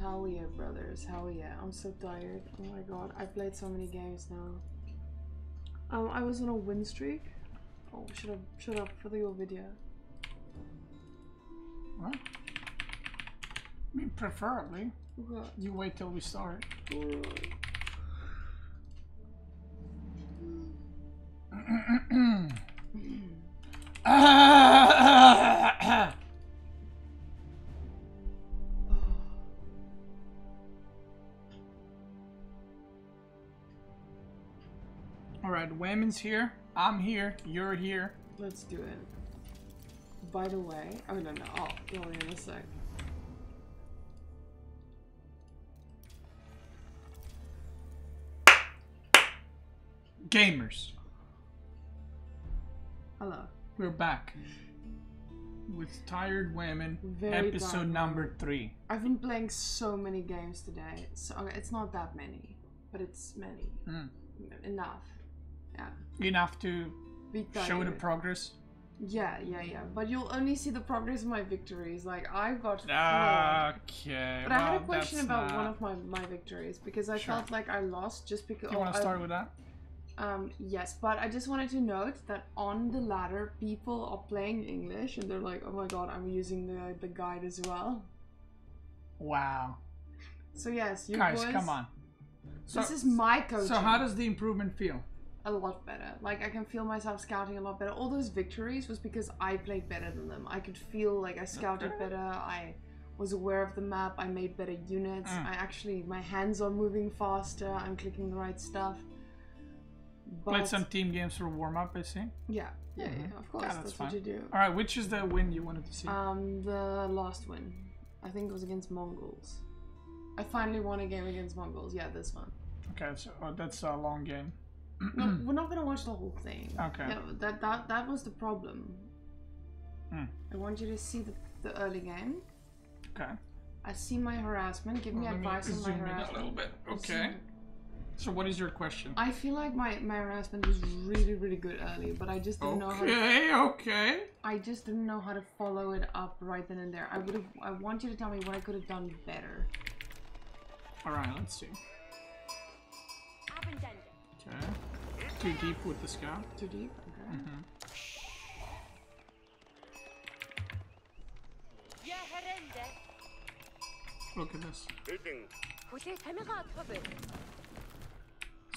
Hell yeah, brothers. Hell yeah. I'm so tired. Oh my god. I played so many games now. I was on a win streak. Oh, shut up for the old video. What? I mean, preferably. What? You wait till we start. Alright, Whamen's here. I'm here. You're here. Let's do it. By the way, oh no, no. Oh, you're only in a sec. Gamers. Hello. We're back with Tired Whamen, episode number 3. I've been playing so many games today. So okay, it's not that many, but it's many. Mm. Enough. Yeah. Enough to show the progress. Yeah, yeah, yeah. But you'll only see the progress of my victories. Like I've got 4. Okay. But well, I had a question about one of my victories because I felt like I lost just because. You want to start with that? Yes, but I just wanted to note that on the ladder, people are playing English and they're like, oh my god, I'm using the guide as well. Wow. So yes, you guys, boys, come on. So, this is my coaching. So how does the improvement feel? A lot better. Like I can feel myself scouting a lot better. All those victories was because I played better than them. I could feel like I scouted better. I was aware of the map. I made better units. I actually, my hands are moving faster. I'm clicking the right stuff. But played some team games for warm-up, I see. Yeah, yeah, yeah, of course, yeah, that's what you do. Alright, which is the win you wanted to see? The last win. I think it was against Mongols. I finally won a game against Mongols, yeah, this one. Okay, so that's a long game. No, we're not going to watch the whole thing. Okay. Yeah, that was the problem. Mm. I want you to see the early game. Okay. I see my harassment, give me advice on my harassment. A little bit, okay. So what is your question? I feel like my harassment was really, really good early, but I just didn't know how to... Okay. I just didn't know how to follow it up right then and there. I want you to tell me what I could have done better. Alright, let's see. Okay. Too deep with the scout. Too deep? Okay. Mm-hmm. Look at this.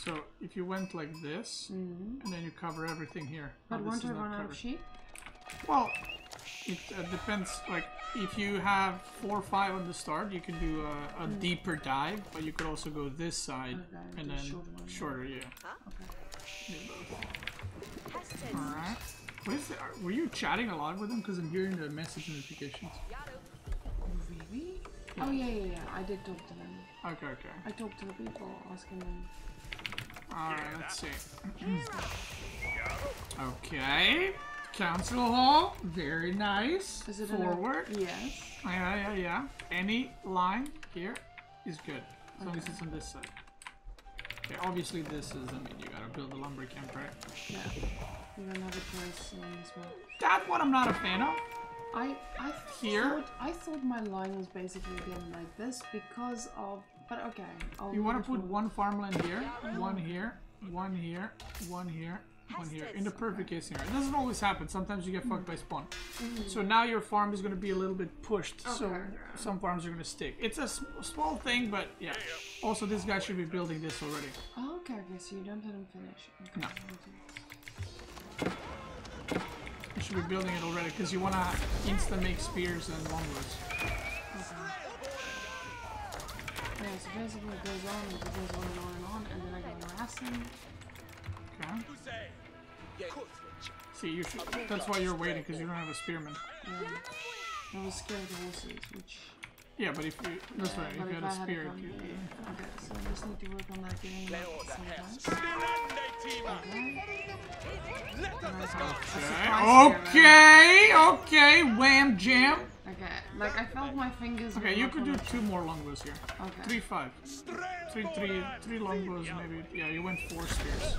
So, if you went like this, and then you cover everything here. But won't I run out of sheep? Well, it depends. Like, if you have 4 or 5 on the start, you can do a deeper dive, but you could also go this side and then shorter, yeah. Okay. Alright. Were you chatting a lot with them? Because I'm hearing the message notifications. Really? Yeah. Oh, yeah, yeah, yeah. I did talk to them. Okay, okay. I talked to the people asking them. Alright, let's see. Okay. Council hall. Very nice. Is it forward? Yes. Yeah, yeah, yeah. Any line here is good. As long as it's on this side. Okay, obviously this is, I mean, you gotta build a lumber camp, right? Yeah. You don't have a choice on this one. That's what I'm not a fan of. I thought my line was basically again like this because of... But okay. You want to put one farmland here, one here, one here, one here, one here. In the perfect case scenario. It doesn't always happen. Sometimes you get fucked by spawn. So now your farm is going to be a little bit pushed. Okay. So some farms are going to stick. It's a small thing, but yeah. Also, this guy should be building this already. Oh, okay, okay. So you don't let him finish. Okay. No. You should be building it already because you want to insta make spears and longbows. Yeah, so basically it goes on and it goes on and on, and then I go harassing. Okay. See, you should, that's why you're waiting, because you don't have a spearman. Yeah. I was scared of horses, which... Yeah, but if you... That's right, if you had a spear... Okay, so I just need to work on that game sometimes. Okay. Okay, okay, wham jam. Okay, like I felt my fingers. Okay, you could do 2 more longbows here. Okay. 3-5. 3-3 longbows maybe. Yeah, you went 4 spears.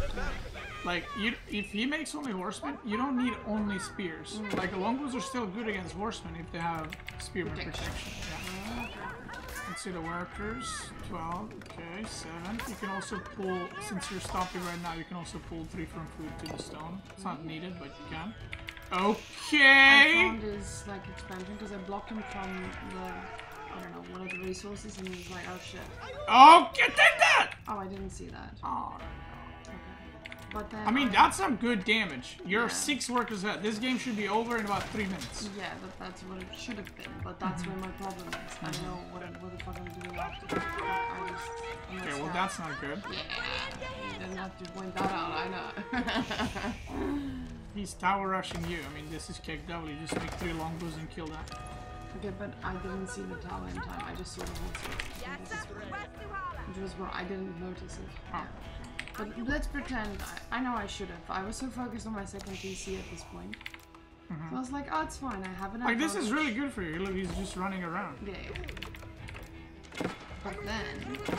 Like you, if he makes only horsemen, you don't need only spears. Like longbows are still good against horsemen if they have spearman protection. Yeah. It's see the workers, 12, okay, 7. You can also pull, since you're stopping right now, you can also pull 3 from food to the stone. It's not needed, but you can. Okay! I found his, like, expansion, because I blocked him from the, I don't know, one of the resources, and he was like, oh shit. Oh, take that! Oh, I didn't see that. Oh, no. Okay. But then... I mean, that's some good damage. You're 6 workers ahead. This game should be over in about 3 minutes. Yeah, but that's what it should have been, but that's where my problem is. I don't know what the fuck I'm doing after this. Okay, well, that's not good. Yeah, you didn't have to point that out, I know. He's tower rushing you. I mean, this is Keg W. You just make 3 longbows and kill that. Okay, but I didn't see the tower in time. I just saw the horses. Which was where I didn't notice it. Oh. But let's pretend. I know I should have. I was so focused on my second PC at this point. So I was like, oh, it's fine. I have enough. Like, this is really good for you. Look, he's just running around. Yeah, yeah. But then...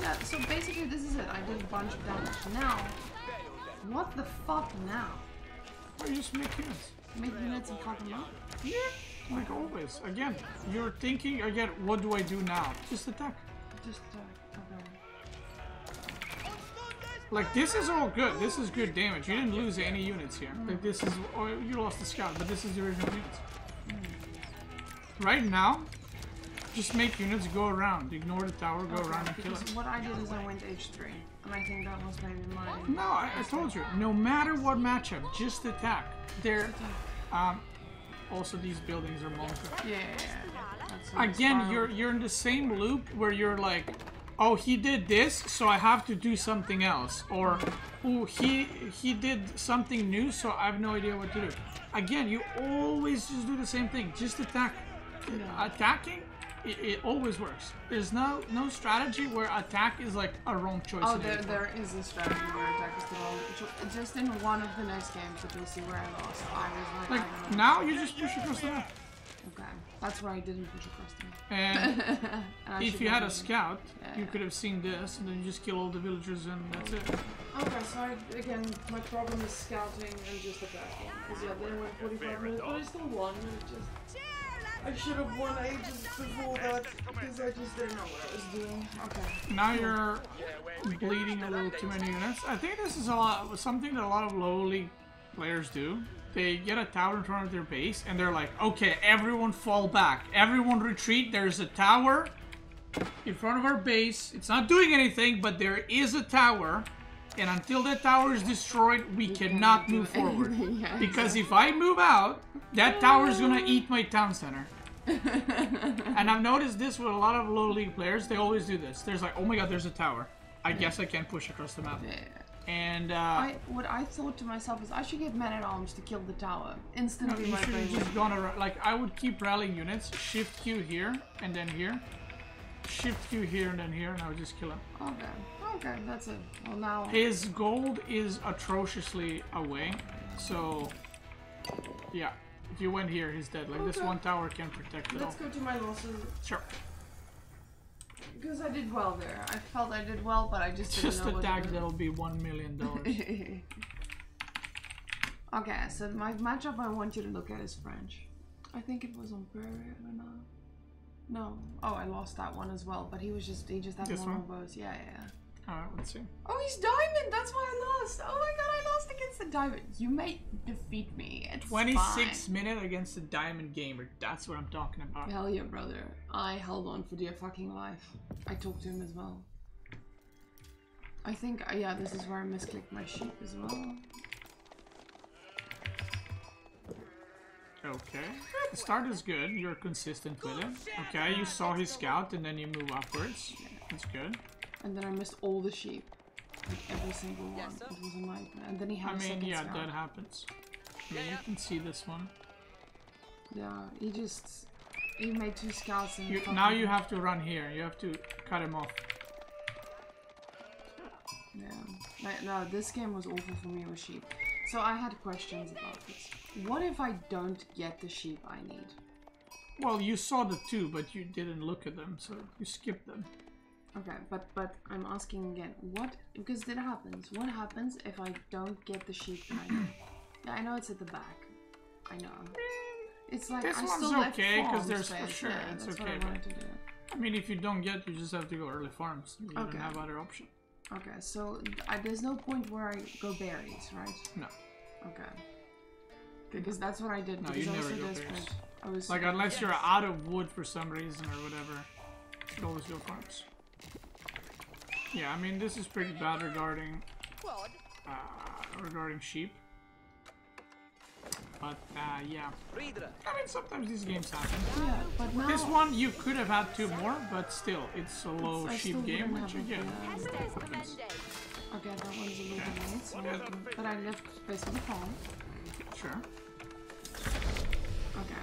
yeah, so basically this is it. I did a bunch of damage. Now... what the fuck now? Well, you just make units. Make units and fuck them up? Yeah, like always. Again, you're thinking, again, what do I do now? Just attack. Just attack, okay. Like, this is all good. This is good damage. You didn't lose any units here. Like, this is, or you lost the scout, but this is the original units. Right now, just make units go around. Ignore the tower, go around and kill it. What I did is I went H3, and I think that was maybe mine. No, I told you, no matter what matchup, just attack. They're, also these buildings are Mongols. Yeah, yeah. Again, you're in the same loop where you're like, oh, he did this, so I have to do something else. Or, oh, he did something new, so I have no idea what to do. Again, you always just do the same thing. Just attack. Attacking? It always works. There's no strategy where attack is like a wrong choice. Oh, there is a strategy where attack is the wrong choice. Just in one of the next games, that you'll see where I lost. I was like, I don't know. Now you just push across the map. Okay, that's where I didn't push across the map. And, if you had a scout, you could have seen this, and then you just kill all the villagers, and that's it. Okay, so again, my problem is scouting and just attacking. Because they went 45 minutes, but I still won. I should have won ages before that, because I just didn't know what I was doing. Okay. Now you're bleeding a little too many units. I think this is something that a lot of low league players do. They get a tower in front of their base, and they're like, okay, everyone fall back. Everyone retreat. There's a tower in front of our base. It's not doing anything, but there is a tower. And until that tower is destroyed, we cannot move forward. Yeah, because if I move out, that tower is going to eat my town center. And I've noticed this with a lot of low league players. They always do this. There's like, oh my god, there's a tower. I guess I can't push across the map. Yeah. And what I thought to myself is I should get men-at-arms to kill the tower. Instantly, my brain just gone around. Like, I would keep rallying units. Shift Q here, and then here. Shift Q here, and then here, and I would just kill him. Okay. Okay, that's it. Well, now... his gold is atrociously away, so... yeah, if you went here, he's dead. Like, this one tower can protect it all. Let's go to my losses. Sure. Because I did well there. I felt I did well, but I just didn't know what to do. Just attack, that'll be $1 million. Okay, so my matchup I want you to look at is French. I think it was on Prairie, I don't know. No. Oh, I lost that one as well, but he was just... he just had one of those. Yeah, yeah, yeah. Alright, let's see. Oh, he's diamond! That's why I lost! Oh my god, I lost against the diamond! You may defeat me, it's 26 minutes against the diamond gamer, that's what I'm talking about. Hell yeah, brother. I held on for dear fucking life. I talked to him as well. I think, yeah, this is where I misclicked my sheep as well. Okay. The start is good, you're consistent with it. Okay, you saw his scout and then you move upwards. That's good. And then I missed all the sheep. Like every single one. It was a nightmare. And then he had a second scout. That happens. I mean, you can see this one. Yeah, he just... he made 2 scouts and... now you have to run here. You have to cut him off. Yeah. No, this game was awful for me with sheep. So I had questions about this. What if I don't get the sheep I need? Well, you saw the 2, but you didn't look at them, so you skipped them. Okay, but I'm asking again, what, because it happens, what happens if I don't get the sheep I need? Yeah, I know it's at the back, I know. It's like, this one's okay, because there's for sure, it's okay. What I wanted to do. I mean, if you don't get, you just have to go early farms. You don't have other option. Okay, so there's no point where I go berries, right? No. Okay. Because that's what I did. No, you never go berries. I was like, unless you're out of wood for some reason or whatever, you always go farms. Yeah, I mean, this is pretty bad regarding sheep. But, yeah. I mean, sometimes these games happen. Yeah, but now... This one, you could have had two more, but still, it's a low sheep game, which again... Okay, that one's a little bit so but I left space for the farm. Sure. Okay.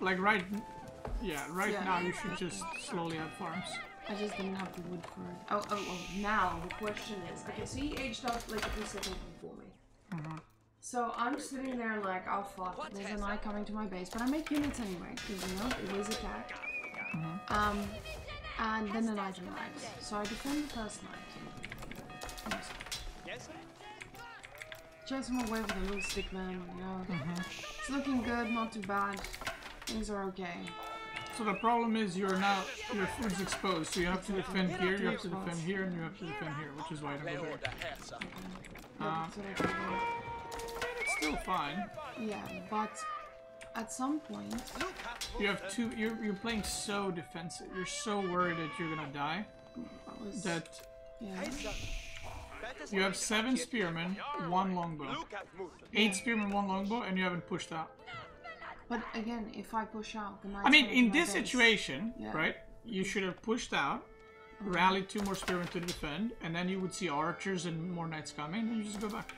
Like, right... Yeah, right now you should just slowly add farms. I just didn't have the wood for it. Oh, now the question is... Okay, so he aged up like a second before me. Mm-hmm. So I'm sitting there like, oh fuck, there's a knight coming to my base, but I make units anyway, because you know, it is attack. Mm-hmm. And then the knight arrives. So I defend the first knight. Chase him away with a little stick man, you know. Mm-hmm. It's looking good, not too bad. Things are okay. So the problem is you're now, your food's exposed, so you have to defend here, you have to defend here, and you have to defend here, which is why I don't go there. It's still fine. Yeah, but at some point... You have two, you're playing so defensive, you're so worried that you're gonna die, that... Yeah. You have 7 spearmen, 1 longbow. 8 spearmen, 1 longbow, and you haven't pushed out. But again, if I push out, the knight's in this situation, right? You should have pushed out, rallied 2 more spearmen to defend, and then you would see archers and more knights coming, and you just go back.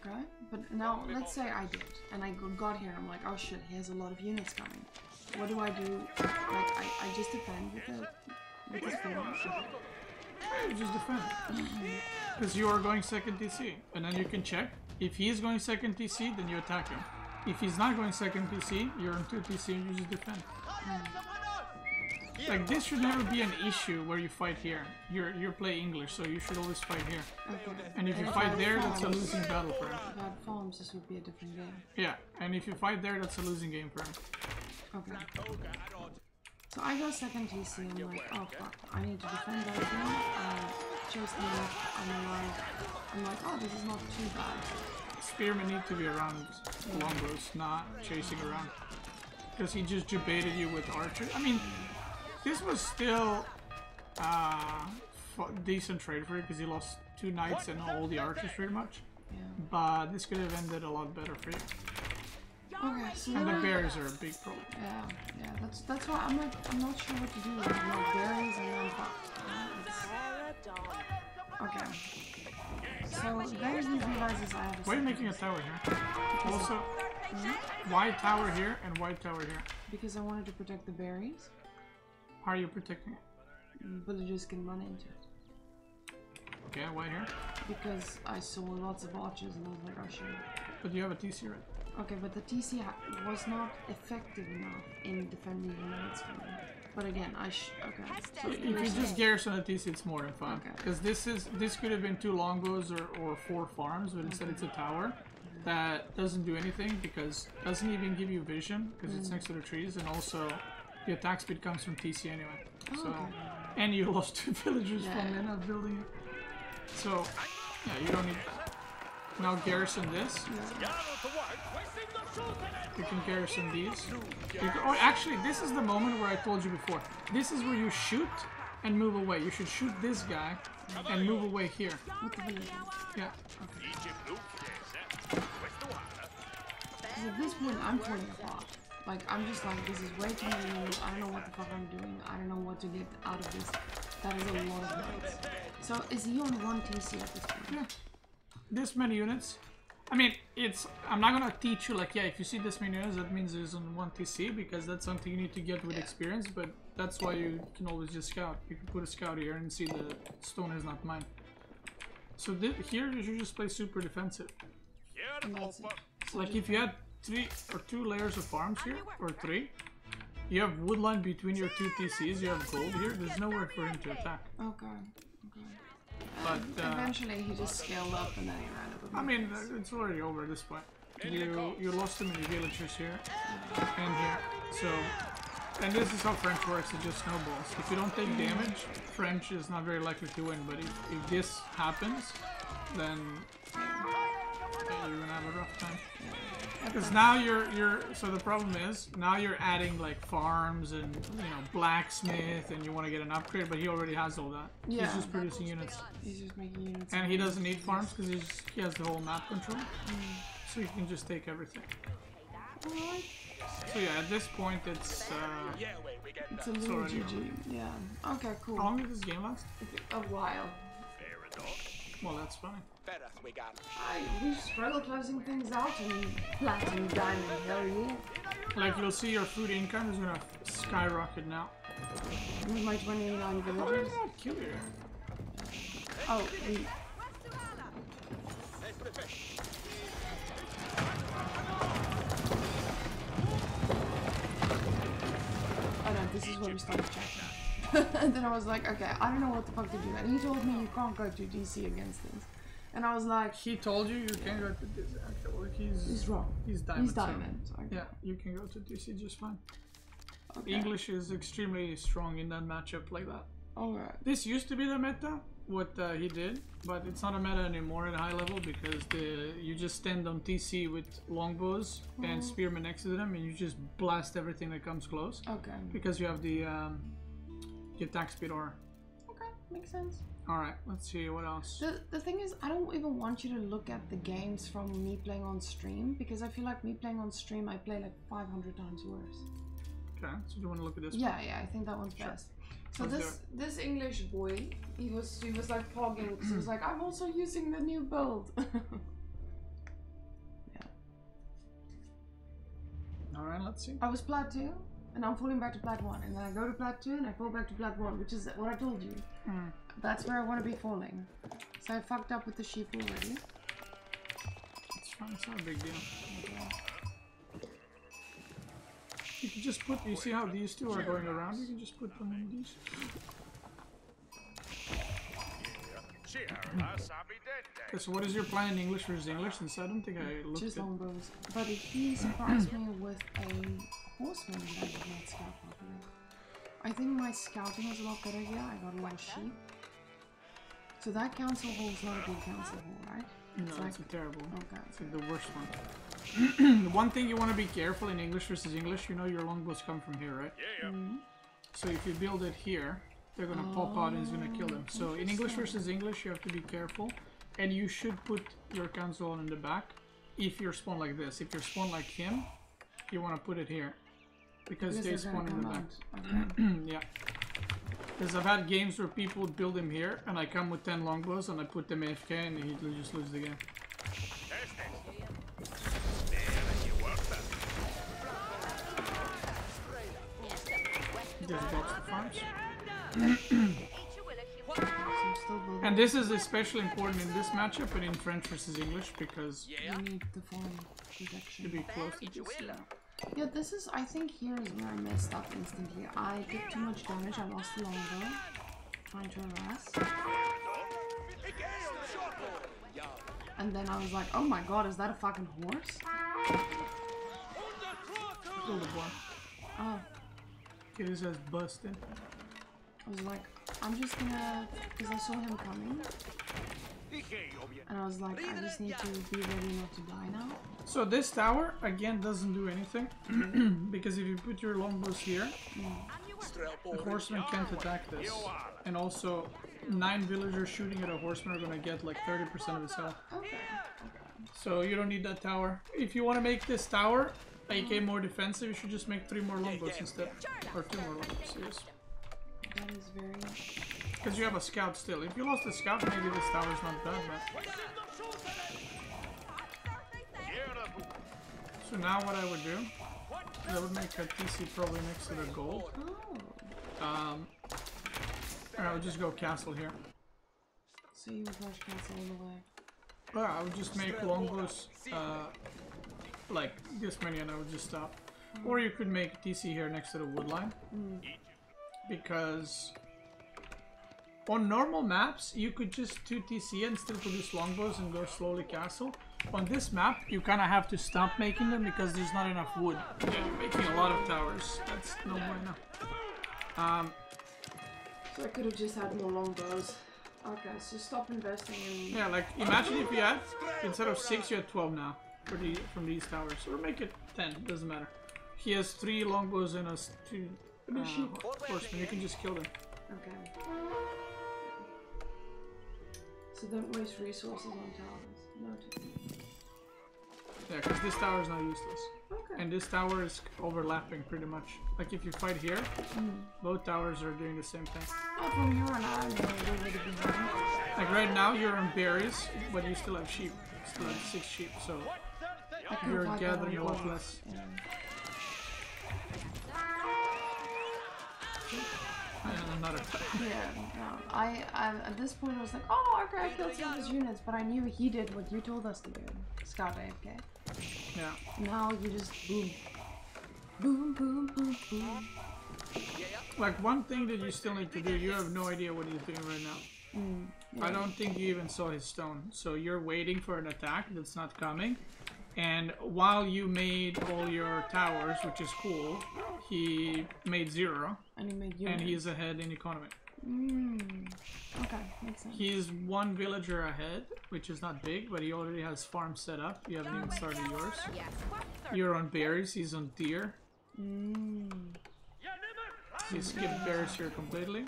Okay, but now let's say I did, and I got here, and I'm like, oh shit, here's a lot of units coming. What do I do? Like, I just defend with this thing. You just defend. Because you are going second TC, and then you can check. If he is going second TC, then you attack him. If he's not going second TC, you're on 2 TC and you just defend. Like, this should never be an issue where you fight here. You're playing English, so you should always fight here. Okay. And if you fight there, that's a losing battle for him. If I had farms, this would be a different game. Yeah, and if you fight there, that's a losing game for him. Okay. So I go second TC and I'm like, oh fuck, I need to defend that again. Just left, I'm like, oh, this is not too bad. Spearmen need to be around longbows, not chasing around. Because he just debated you with archers. I mean, this was still decent trade for you because he lost 2 knights and all the archers pretty much. Yeah. But this could have ended a lot better for you. Okay, so and the bears are a big problem. Yeah, yeah, that's why I'm not sure what to do with like, berries and okay. So, there's these devices I have. Why are you making a tower here? Also, why tower here and why tower here? Because I wanted to protect the berries. How are you protecting it? Villagers can run into it. Okay, why here? Because I saw lots of archers and I was like, oh shit. But you have a TC, right? Okay, but the TC was not effective enough in defending the units from me. But again, okay. So if you just garrison a TC, it's more than fun. Because this could have been 2 longbows or 4 farms, but instead it's a tower that doesn't do anything because doesn't even give you vision because it's next to the trees, and also the attack speed comes from TC anyway. Oh, so and you lost 2 villagers from not building it. So yeah, you don't need. Now garrison this. Yeah. You can garrison these. Oh, actually, this is the moment where I told you before. This is where you shoot and move away. You should shoot this guy and move away here. Yeah. Okay. So at this point, I'm falling apart. Like, I'm just like, this is way too many moves. I don't know what the fuck I'm doing. I don't know what to get out of this. That is a lot of noise. So is he on 1 TC at this point? Yeah. This many units. I mean, it's. I'm not gonna teach you, like, yeah, if you see this many units, that means it's on 1 TC, because that's something you need to get with experience, but that's why you can always just scout. You can put a scout here and see the stone is not mine. So here you should just play super defensive. Like, if you had 3 or 2 layers of farms here, or 3, you have wood line between your 2 TCs, you have gold here, there's nowhere for him to attack. Okay, okay. But eventually he just scaled up and then he ran up. I mean, it's already over at this point. You lost too many villagers here and here, so And this is how French works, it just snowballs. If you don't take damage, French is not very likely to win, but if this happens, then you're gonna have a rough time. Because now so the problem is, now you're adding like farms and, you know, blacksmith, and you want to get an upgrade, but he already has all that. Yeah. He's just producing units. He's just making units. And he doesn't need farms because he has the whole map control. So you can just take everything. So yeah, at this point it's a little GG. Yeah. Okay, cool. How long did this game last? A while. Well, that's fine. We struggle closing things out in platinum, diamond, hell yeah. Like, you'll see your food income is gonna skyrocket now. With my 29 villagers. Oh, cute. Oh, wait. Oh no, this is where we started checking. And then I was like, okay, I don't know what the fuck to do. And he told me you can't go to DC against this. And I was like... He told you can go to DC. Okay, well, he's wrong. He's diamond. He's diamond. Okay. Yeah, you can go to DC just fine. Okay. English is extremely strong in that matchup like that. Alright. This used to be the meta, what he did, but it's not a meta anymore at high level because you just stand on TC with longbows and spearmen next to them, and you just blast everything that comes close. Okay. Because you have the attack speed aura. Okay, makes sense. Alright, let's see what else. The thing is, I don't even want you to look at the games from me playing on stream, because I feel like me playing on stream, I play like 500 times worse. Okay, so you want to look at this one? Yeah, I think that one's best. So this English boy, he was like pogging, because he was like, I'm also using the new build. Yeah. Alright, let's see. I was plat 2, and I'm falling back to plat 1, and then I go to plat 2, and I fall back to plat 1, which is what I told you. Mm. That's where I want to be falling. So I fucked up with the sheep already. It's not a big deal. Okay. You can just put, you see how these two are going around? You can just put them in these. Okay, so what is your plan in English versus English? Since I don't think I looked at longbows. But he surprised me with a horseman that I did not scout properly. I think my scouting was a lot better here. I got a lot of sheep. So that council hall is not a good council hall, right? No, it's like... terrible. Okay. It's like the worst one. The one thing you want to be careful in English versus English, you know your longbows come from here, right? Yeah. Mm-hmm. So if you build it here, they're going to pop out and it's going to kill them. So in English versus English, you have to be careful. And you should put your council hall in the back if you're spawned like this. If you're spawned like him, you want to put it here. Because they spawn in the back. Okay. Yeah. Because I've had games where people build him here, and I come with 10 longbows, and I put them AFK, and he just loses the game. Just drops the farms. And this is especially important in this matchup, but in French versus English, because you need the farm protection to be close to this. Yeah, this is, I think here is where I messed up instantly. I did too much damage, I lost the longbow. Trying to harass. And then I was like, oh my god, is that a fucking horse? Kill the boy. Oh. It is just busted. I was like, I'm just gonna... Because I saw him coming. And I was like, I just need to be ready not to die now. So this tower, again, doesn't do anything. Because if you put your longbows here, the horseman can't attack this. And also, 9 villagers shooting at a horseman are gonna get like 30% of his health. Okay. So you don't need that tower. If you want to make this tower, aka more defensive, you should just make 3 more longbows instead. Or 2 more longbows, yes. That is very... Because you have a scout still. If you lost a scout, maybe this tower is not bad, but... So now what I would do, I would make a TC probably next to the gold. Oh. And I would just go castle here. So you would rush castle all the way? Yeah, I would just make longbows, like this many, and I would just stop. Or you could make a TC here next to the wood line. Because... on normal maps, you could just 2 TC and still produce longbows and go slowly castle. on this map, you kind of have to stop making them because there's not enough wood. Yeah, you're making a lot of towers. That's no bueno. So I could have just had more longbows. Okay, so stop investing in... Yeah, like, imagine if you had, instead of 6, you had 12 now for the, from these towers. Or make it 10, doesn't matter. He has 3 longbows and us 2 horsemen. You can just kill them. Okay. So don't waste resources on towers. No. Yeah, because this tower is not useless. Okay. And this tower is overlapping pretty much. Like if you fight here, both towers are doing the same thing. Like right now you're on berries, but you still have sheep. Still have 6 sheep, so you're gathering a lot less. Yeah. I at this point I was like, oh, okay, I killed some of his units, but I knew he did what you told us to do. Scout AFK. Yeah. Now you just boom. Boom, boom, boom, boom. Like, one thing that you still need to do, you have no idea what he's doing right now. I don't think you even saw his stone, so you're waiting for an attack that's not coming. And while you made all your towers, which is cool, he made 0. And he made units. And he's ahead in economy. Okay, makes sense. He's 1 villager ahead, which is not big, but he already has farms set up. You haven't even started yours. You're on berries, he's on deer. So you skipped berries here completely.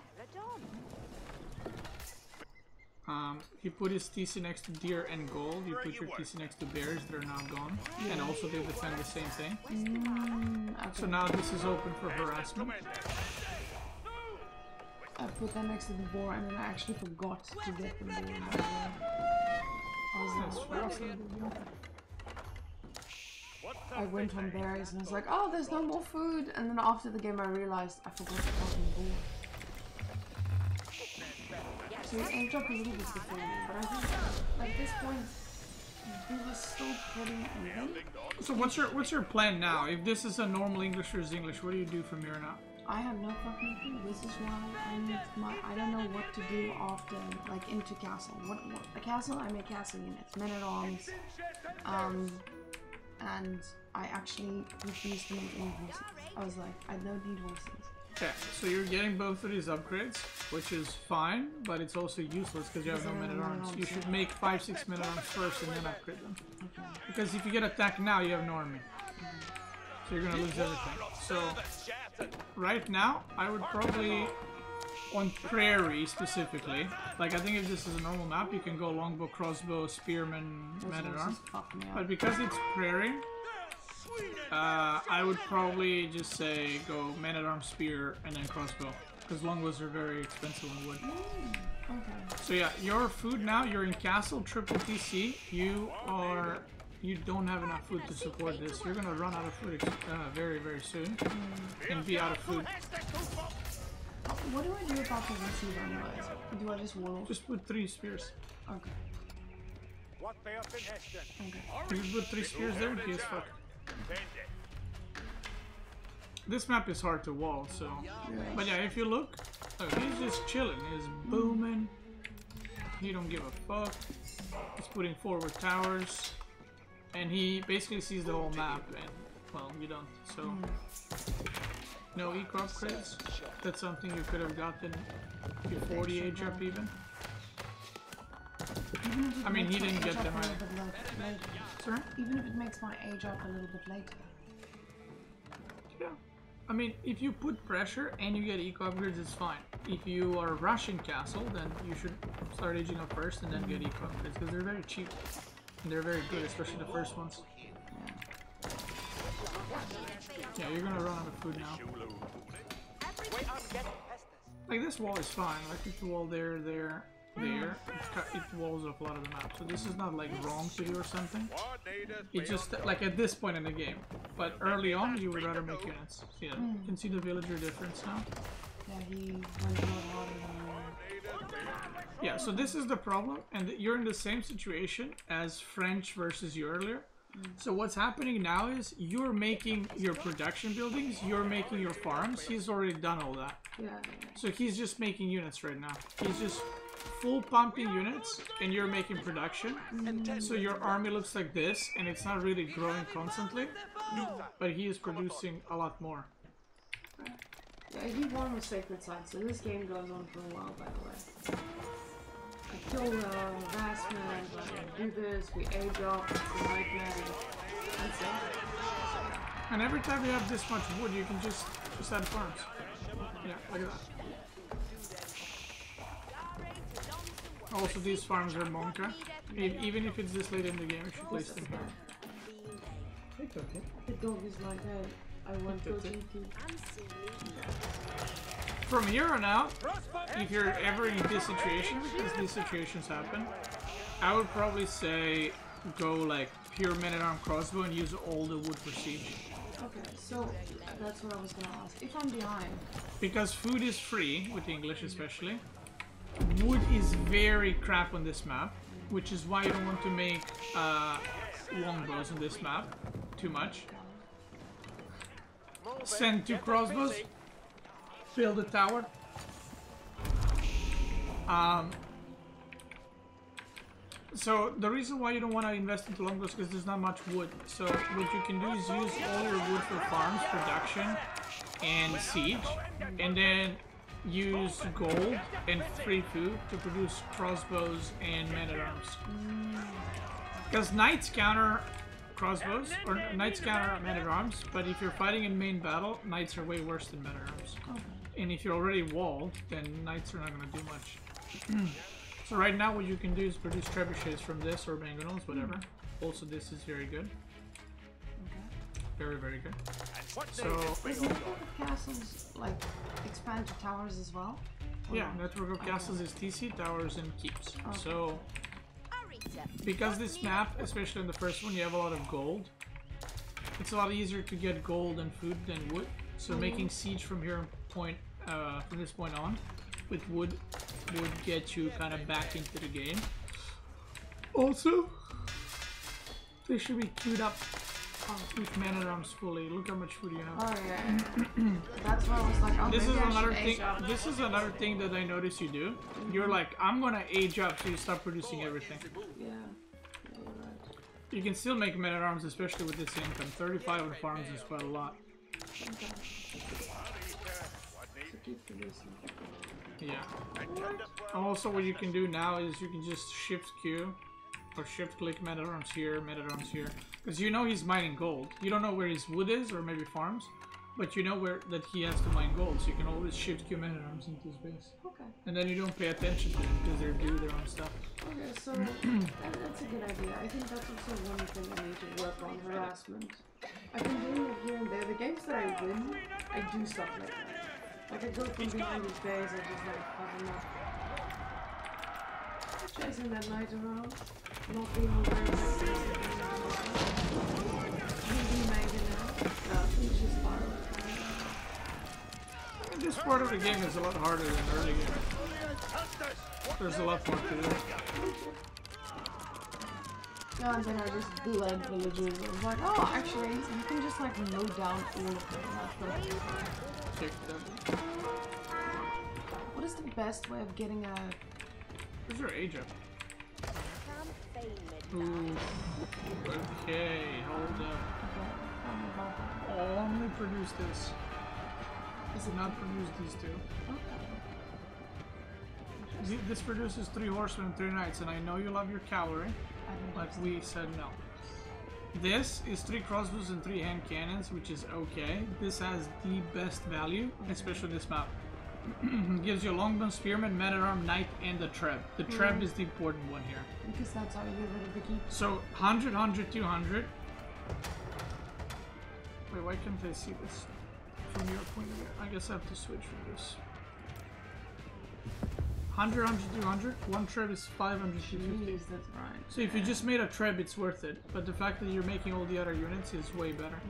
He put his TC next to deer and gold. You put your TC next to bears that are now gone. And also they defend the same thing. Okay. So now this is open for harassment. I put that next to the boar and then I actually forgot to get them there. I went on berries and I was like, oh, there's no more food. And then after the game I realized I forgot the fucking boar. So it's aimed up a little bit before me, but I think at this point he was still putting in. So what's your plan now? If this is a normal Englishers English, what do you do from here on out? I have no fucking clue. This is why I need my. I don't know what to do after, like, into castle. What a castle? I make castle units, men at arms, and I actually refused to make any horses. I was like, I don't need horses. Okay, so you're getting both of these upgrades, which is fine, but it's also useless because you have no men-at-arms. You should make 5-6 men-at-arms first and then upgrade them. Okay. Because if you get attacked now, you have no army. So you're gonna lose everything. So, right now, I would probably, on Prairie specifically, like I think if this is a normal map, you can go longbow, crossbow, spearman, men-at-arms. But because it's Prairie, I would probably just say go man-at-arms, spear, and then crossbow, because longbows are very expensive in wood. Okay. So yeah, your food now, you're in castle, triple TC, you don't have enough food to support this. You're gonna run out of food very, very soon, and be out of food. What do I do about the receiver anyways? Do I just wall? Just put 3 spears. Okay. You can put 3 spears there and he is fucked. This map is hard to wall, so... Yeah. But yeah, if you look, he's just chilling, he's booming, he don't give a fuck, he's putting forward towers, and he basically sees the whole map, and, well, you don't, so... No e-crop crates, that's something you could have gotten before the age up even. I mean, he didn't get them right. Sir? Even if it makes my age up a little bit later. Yeah. I mean, if you put pressure and you get eco upgrades, it's fine. If you are rushing castle, then you should start aging up first and then get eco upgrades, because they're very cheap. And they're very good, especially the first ones. Yeah, you're gonna run out of food now. Like, this wall is fine. Like, if the wall there, it walls off a lot of the map, so this is not like wrong to you or something. It's just like at this point in the game, but early on you would rather make units. Yeah, you can see the villager difference now. Yeah, he went a lot harder. Yeah, so this is the problem, and you're in the same situation as French versus you earlier. So what's happening now is you're making your production buildings, you're making your farms. He's already done all that. Yeah. So he's just making units right now. He's just full pumping units and you're making production, so your army looks like this and it's not really growing constantly, but he is producing a lot more. Yeah, he won with Sacred Site, so this game goes on for a while, by the way. I kill the vast man, I do this, we age up, it's a nightmare, that's it. And every time you have this much wood, you can just add farms. Yeah, look at that. Also, these farms are Monka. Even if it's this late in the game, you should place them here. It's okay. The dog is like that. I want to eat it. From here on out, if you're ever in this situation, because these situations happen, I would probably say go like pure man-at-arm crossbow and use all the wood for siege. Okay, so that's what I was gonna ask. If I'm behind, because food is free with English, especially. Wood is very crap on this map, which is why you don't want to make longbows on this map too much. Send 2 crossbows, build a tower. So the reason why you don't want to invest into longbows is because there's not much wood. So what you can do is use all your wood for farms, production, and siege, and then use gold and free food to produce crossbows and man-at-arms. Because knights counter crossbows, or knights counter man-at-arms, but if you're fighting in main battle, knights are way worse than man-at-arms. And if you're already walled, then knights are not going to do much. So right now what you can do is produce trebuchets from this, or mangonels, whatever. Also this is very good. Very, very good. So, is Network of Castles like expand to towers as well? Yeah, Network of Castles is TC, towers, and keeps. Okay. So, because this map, especially in the first one, you have a lot of gold, it's a lot easier to get gold and food than wood. So, making siege from here point from this point on with wood would get you kind of back into the game. Also, they should be queued up. With man-at-arms fully. Look how much food you have. Oh yeah. That's why I was like, oh, this is another thing. This is another thing that I noticed you do. You're like, I'm gonna age up, so you start producing everything. Yeah. You're right. You can still make man-at-arms, especially with this income. 35 on farms is quite a lot. Okay. So keep producing. Yeah. Also, what you can do now is you can just shift Q. Or shift click man-at-arms here, because you know he's mining gold. You don't know where his wood is, or maybe farms, but you know where that he has to mine gold, so you can always shift Q man-at-arms into his base. Okay. And then you don't pay attention to them because they're doing their own stuff. Okay, so that's a good idea. I think that's also one thing I need to work on, harassment. I've been doing it here and there. The games that I win, I do stuff like that. Like I go from behind his base, I just like cover up. Chasing that knight around. Not being aware of the I mean, this part of the game is a lot harder than early game. There's a lot more to do. No, and then I just bled villages. I was like, oh, actually, you can just like mow down all of them. Check them. What is the best way of getting a... Where's your age up? Ooh. Okay, hold up. I'll only produce this. Does it not produce these two? Okay. This produces 3 horsemen and 3 knights, and I know you love your cavalry, but we said no. This is 3 crossbows and 3 hand cannons, which is okay. This has the best value, especially this map. Gives you a longbow, spearman, man-at-arm, knight, and a treb. The treb is the important one here. Because that's how you get rid of the keep. So 100, 100, 200. Wait, why can't I see this from your point of view? I guess I have to switch from this. 100, 100, 200. One treb is 500, 250. Jeez, that's right. So if you just made a treb, it's worth it. But the fact that you're making all the other units is way better.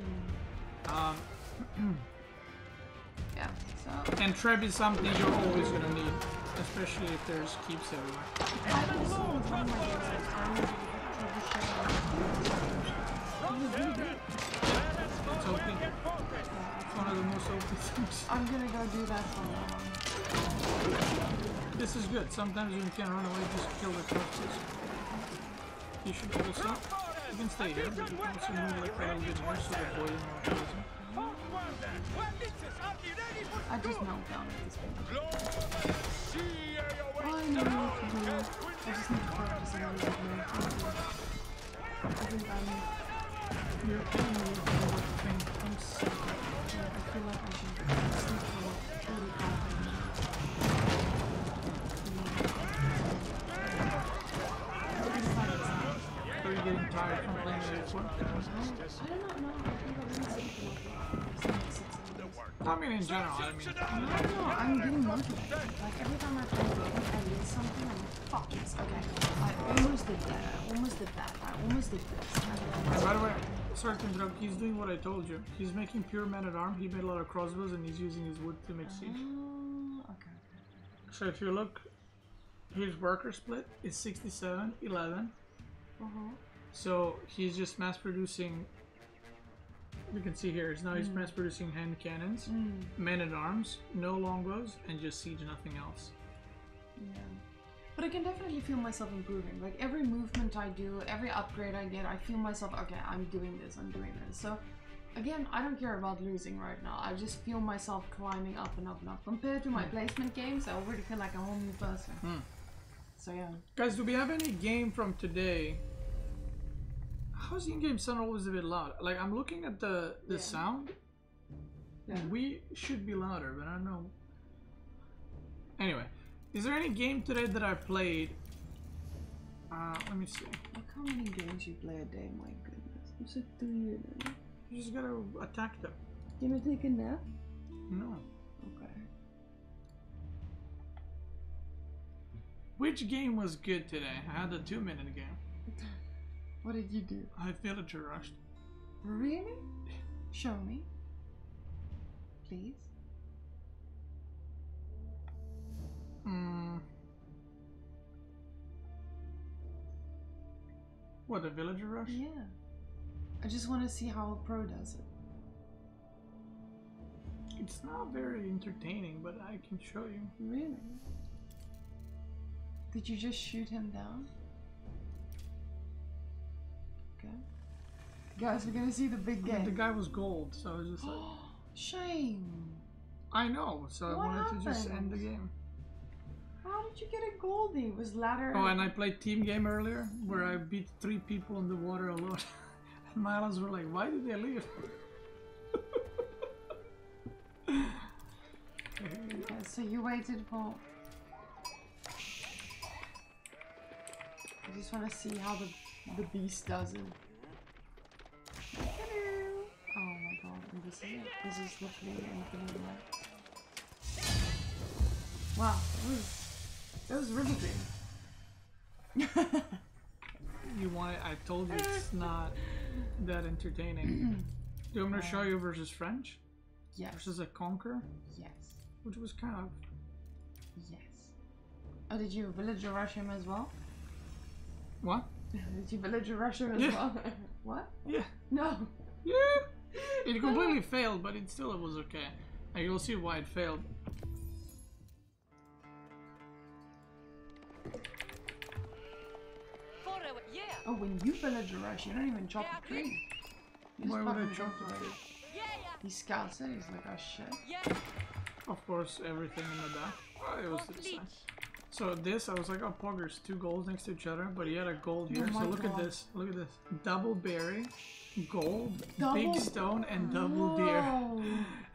Yeah, so. And treb is something you're always gonna need, especially if there's keeps everywhere. It's open. It's one of the most open things. I'm gonna go do that for now. This is good. Sometimes when you can run away, just kill the corpses. You should also... You can stay here, but you can also move like a little bit more so the boy is more poison. I just knelt down at this point. Oh, I know what to do. I just need to practice a little bit more. I think I'm... You're killing me for what you think. I'm so... I feel like I should sleep for what really happened. Are you getting tired from playing it before? I don't know. I mean, in general, I mean. I don't know. I'm getting motivated. Like, every time I play a game, I need something. I'm like, fuck this. Okay. I almost did that. I almost did that. I almost did this. And by the way, sorry to interrupt. He's doing what I told you. He's making pure man-at-arm. He made a lot of crossbows, and he's using his wood to make siege. Okay. So if you look, his worker split is 67-11. So he's just mass producing. You can see here, he's mass producing hand cannons, men at arms, no longbows, and just siege, nothing else. Yeah, but I can definitely feel myself improving. Like every movement I do, every upgrade I get, I feel myself. Okay, I'm doing this. I'm doing this. So again, I don't care about losing right now. I just feel myself climbing up and up and up. Compared to my placement games, I already feel like a whole new person. So yeah. Guys, do we have any game from today? How's the in-game sound always a bit loud? Like, I'm looking at the sound. Yeah. We should be louder, but I don't know. Anyway, is there any game today that I played? Let me see. Look how many games you play a day, my goodness. You said 3 years now. You just gotta attack them. You gonna take a nap? No. Okay. Which game was good today? I had a 2-minute game. What did you do? I feel it rushed. Really? Show me. Please. What, a villager rush? Yeah. I just want to see how a pro does it. It's not very entertaining, but I can show you. Really? Did you just shoot him down? Okay. Guys, we're gonna see the big game. The guy was gold, so I was just like... Shame! I know, so what happened? To just end the game. How did you get a goldie? It was ladder... Oh, and I played team game earlier, where I beat 3 people in the water alone. And my allies were like, why did they leave? Okay, so you waited for... I just want to see how the beast does it. Hello! Oh my god, and this is it. This is literally infinite. Wow, that was really big. You want it? I told you it's not that entertaining. Do you want me to show you versus French? Yes. Versus a conqueror? Yes. Which was kind of... Yes. Oh, did you villager rush him as well? What? Did you villager rush him as well? What? Yeah. No. Yeah. It completely failed, but it was okay. And you'll see why it failed. Oh, when you villager rush, you don't even chop the tree. Why would I chop the tree? He scouts it, he's like, oh shit. Of course, everything in the back. Oh, it was this time. So this, I was like, oh, poggers, 2 golds next to each other, but he had a gold here, so look at this, look at this. Double berry, gold, big stone, and double deer.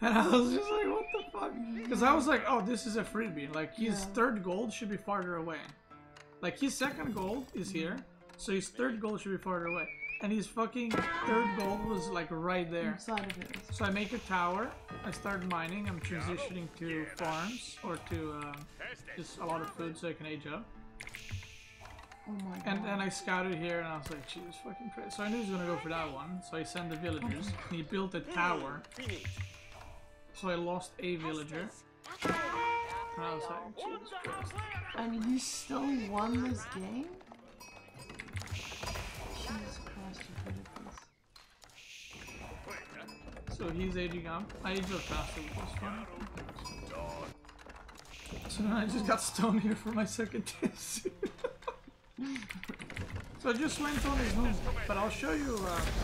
And I was just like, what the fuck? Because I was like, oh, this is a freebie, like, his 3rd gold should be farther away. Like, his 2nd gold is here, so his 3rd gold should be farther away. And his fucking 3rd gold was, like, right there. So I make a tower, I start mining, I'm transitioning to farms, or to just a lot of food so I can age up. Oh my god. And then I scouted here, and I was like, Jesus fucking Christ. So I knew he was gonna go for that one, so I sent the villagers, and he built a tower. So I lost a villager. And I was like, Jesus Christ. And you still won this game? So he's aging up. I age up faster, which is fun. So now I just got stoned here for my second test. So I just went on his home, but I'll show you,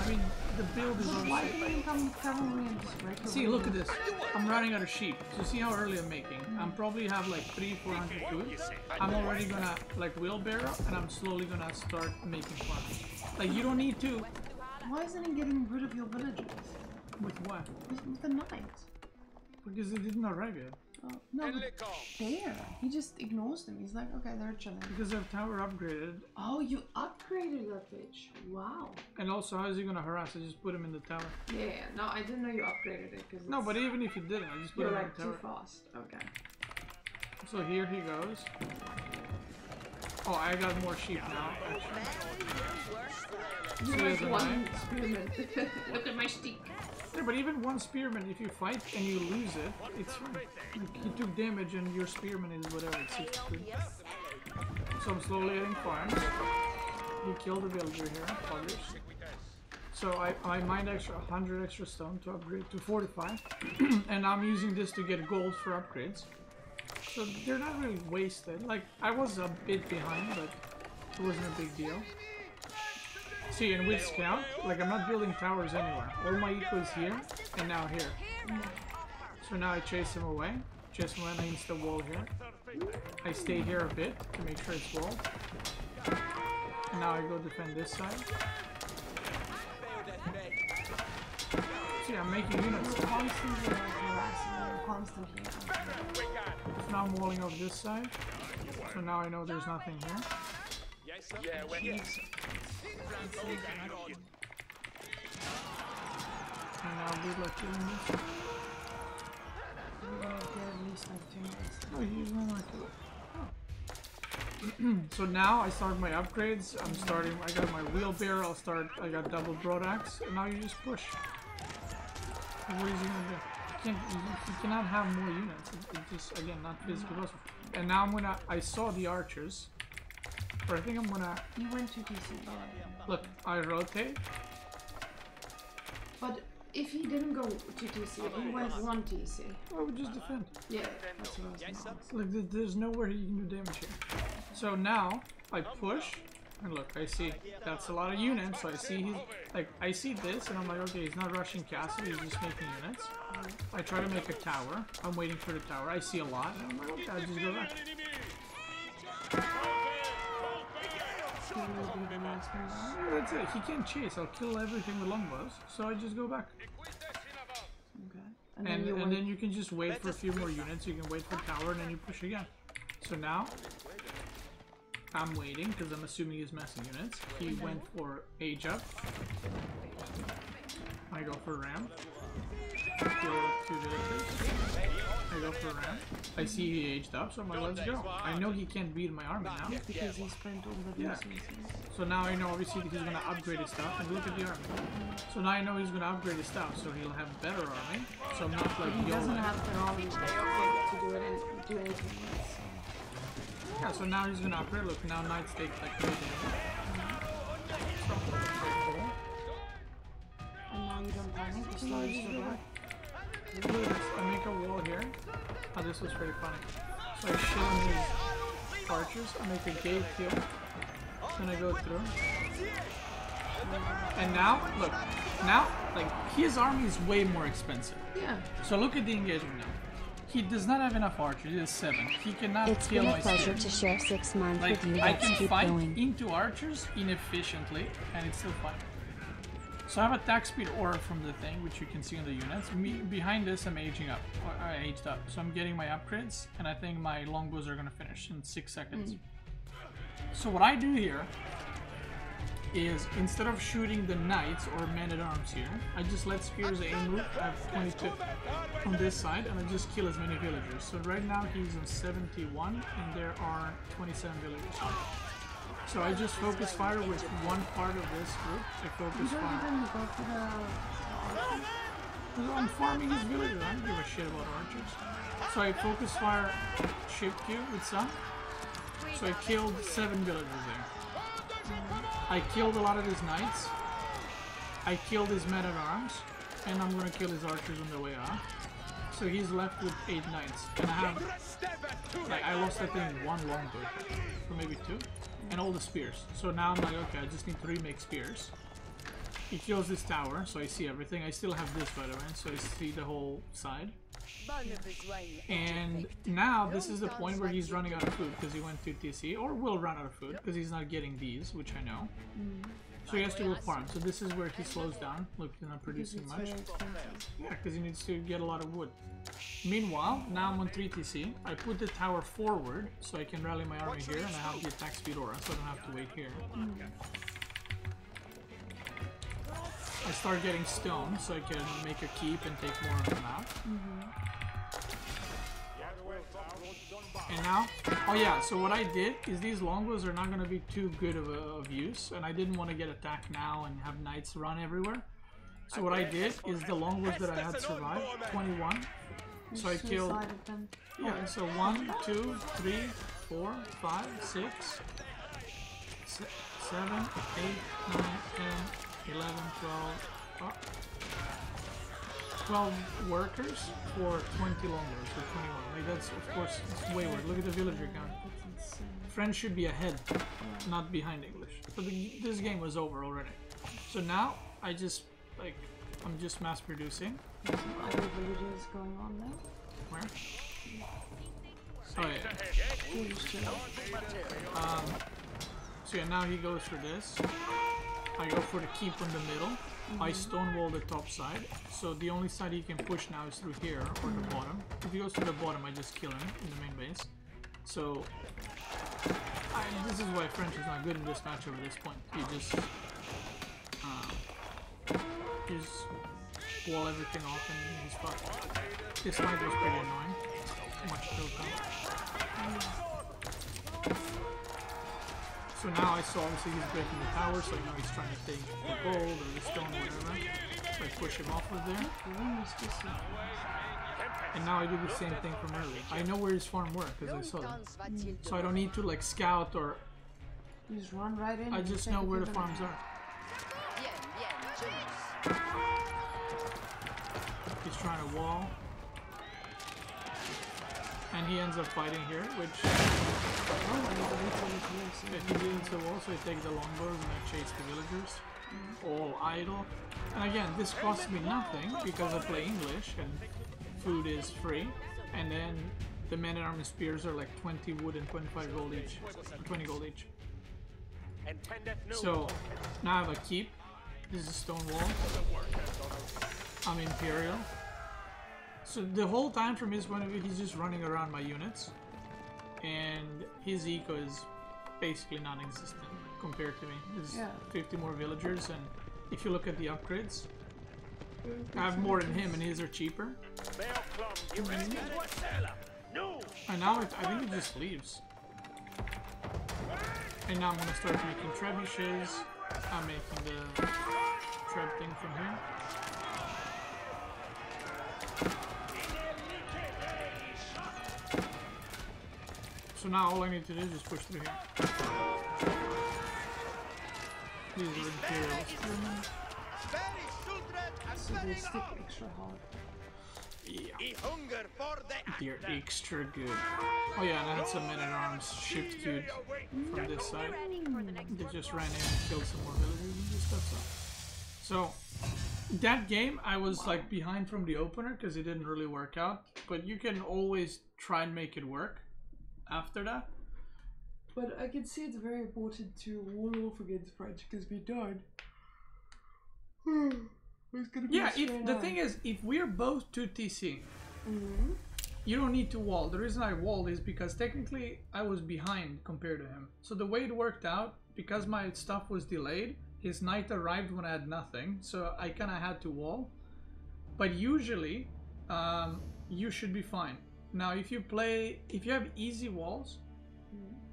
I mean, the build is alive. See, look at this. I'm running out of sheep. So see how early I'm making. I'm probably have like 300-400 food. I'm already gonna, like, wheelbarrow, and I'm slowly gonna start making farms. Like, you don't need to... Why isn't he getting rid of your villagers? With what? With the knight. Because they didn't arrive yet. Oh, no, but there. He just ignores them. He's like, okay, they're chilling. Because their tower upgraded. Oh, you upgraded that bitch. Wow. And also, how is he going to harass? I just put him in the tower. Yeah, no, I didn't know you upgraded it. Cause no, but even if you didn't, I just put him like in the tower. You're like too fast. Okay. So here he goes. Oh, I got more sheep now. So there's one spearman. Look at my sheep. Yeah, but even one spearman, if you fight and you lose it, it's fine. You took damage and your spearman is whatever it's 62. So I'm slowly getting farms. You killed the villager here, others. So I mined extra 100 extra stone to upgrade to 45. And I'm using this to get gold for upgrades. So they're not really wasted. Like, I was a bit behind, but it wasn't a big deal. See, and with scout, like, I'm not building towers anywhere. All my eco is here, and now here. So now I chase him away. Chase him away and I insta wall here. I stay here a bit to make sure it's walled. And now I go defend this side. See, I'm making units. Constantly. So now I'm walling off this side. So now I know there's nothing here. Yeah, when yes. And I'll be like killing this. Oh, he's not like it. So now I start my upgrades. I'm starting. I got my wheelbarrow. I'll start. I got double broadaxe, and now you just push. What is he gonna do? You cannot have more units. It just again not physically possible. And now I'm gonna. I saw the archers. I think I'm gonna... You went too decent. Look, I rotate. But if he didn't go to TC, he went 1 TC. I would just defend. Yeah, that's what I was thinking. Like, there's nowhere he can do damage here. So now, I push, and look, I see. That's a lot of units, so I see he's... Like, I see this, and I'm like, okay, he's not rushing castle, he's just making units. I try to make a tower. I'm waiting for the tower. I see a lot, and I'm like, okay, I'll just go back. That's it, he can't chase, I'll kill everything with longbows, so I just go back. Okay. And then you can just wait for a few more units, you can wait for tower and then you push again. So now, I'm waiting, because I'm assuming he's messing units. He went for age up. I go for ram. I go for a ramp. I see he aged up, so I'm like, let's go. I know he can't beat my army now. Yeah, because he spent all the resources. So now I know, obviously, he's gonna upgrade his stuff, and look at the army. So now I know he's gonna upgrade his stuff, so he'll have better army. So I'm not like, he doesn't have the army to do anything else. Yeah, so now he's gonna upgrade. Look, now knights take like 3 days. And now you don't panic, just go back. I make a wall here. Oh, this was pretty funny. So I shield these archers, I make a gate here, then I go through. And now, look, now, like, his army is way more expensive. Yeah. So look at the engagement now. He does not have enough archers, he has 7. He cannot kill my spear. It's been a pleasure to share 6 months like, with you. I can fight into archers inefficiently, and it's still fine. So I have attack speed aura from the thing, which you can see on the units. Behind this, I'm aging up. I aged up. So I'm getting my upgrades, and I think my longbows are going to finish in 6 seconds. So what I do here is, instead of shooting the knights or men-at-arms here, I just let spears aim root. I have 22 on this side, and I just kill as many villagers. So right now, he's on 71, and there are 27 villagers. So I just focus fire with one part of this group. I focus fire. I'm farming this villager. I don't give a shit about archers. So I focus fire ship queue with some. So I killed 7 villagers there. I killed a lot of these knights. I killed his men at arms, and I'm gonna kill his archers on the way out. So he's left with 8 knights, and I have Like, I lost, I think, one longbow, or maybe two, and all the spears. So now I'm like, okay, I just need to remake spears. He kills this tower, so I see everything. I still have this, by the way, so I see the whole side. And now this is the point where he's running out of food because he went to TC, or will run out of food because he's not getting these, which I know. So he has to go farm. So this is where he slows down. Look, he's not producing much. Yeah, because he needs to get a lot of wood. Meanwhile, now I'm on 3 TC. I put the tower forward so I can rally my army here, and I have the attack speed aura, so I don't have to wait here. I start getting stone so I can make a keep and take more of them out. And now, oh yeah, so what I did is these longbows are not going to be too good of use, and I didn't want to get attacked now and have knights run everywhere. So what I did is the longbows that I had survived, 21, so I killed, yeah, so 1, 2, 3, 4, 5, 6, 7, 8, 9, 10, 11, 12, oh. 12 workers for 20 longbows, or 21. Like, that's, of course, it's wayward. Look at the villager count. French should be ahead, not behind English. But this game was over already. So now, I just, like, I'm just mass producing. There's some other villagers going on now. Where? Oh, yeah. So yeah, now he goes for this. I go for the keep in the middle. I stonewall the top side, so the only side he can push now is through here, or the bottom. If he goes to the bottom, I just kill him in the main base. So, this is why French is not good in this matchup at this point. He just wall everything off in his spot. This side was pretty annoying. Too much kill time. So now I saw obviously he's breaking the tower, so now he's trying to take the gold or the stone or whatever. So I push him off of there. And now I do the same thing from earlier. I know where his farm were because I saw them. So I don't need to like scout or... Just run right in. I just know where the farms are. He's trying to wall. And he ends up fighting here, which... If he leans the wall, so I take the longbows and I chase the villagers. All idle. And again, this costs me nothing because I play English and food is free. And then the men-at-arms spears are like 20 wood and 25 gold each. 20 gold each. So, now I have a keep. This is a stone wall. I'm imperial. So the whole time from his point of view, he's just running around my units, and his eco is basically non-existent compared to me. There's 50 more villagers, and if you look at the upgrades, I have more than him, and his are cheaper. And now I think he just leaves. And now I'm gonna start making trebuchets. I'm making the treb thing from here. So now all I need to do is just push through here. These are imperials. So they stick extra hard. Yeah. They're extra good. Oh yeah, and I had some men-at-arms shift dude from this side. They just ran in and killed some more villagers and just stuff. So, that game I was like behind from the opener because it didn't really work out. But you can always try and make it work. After that, but I can see it's very important to wall off against French because we died. Yeah, if the thing is, if we're both 2 TC, you don't need to wall. The reason I walled is because technically I was behind compared to him. So the way it worked out, because my stuff was delayed, his knight arrived when I had nothing, so I kind of had to wall. But usually, you should be fine. Now, if you have easy walls,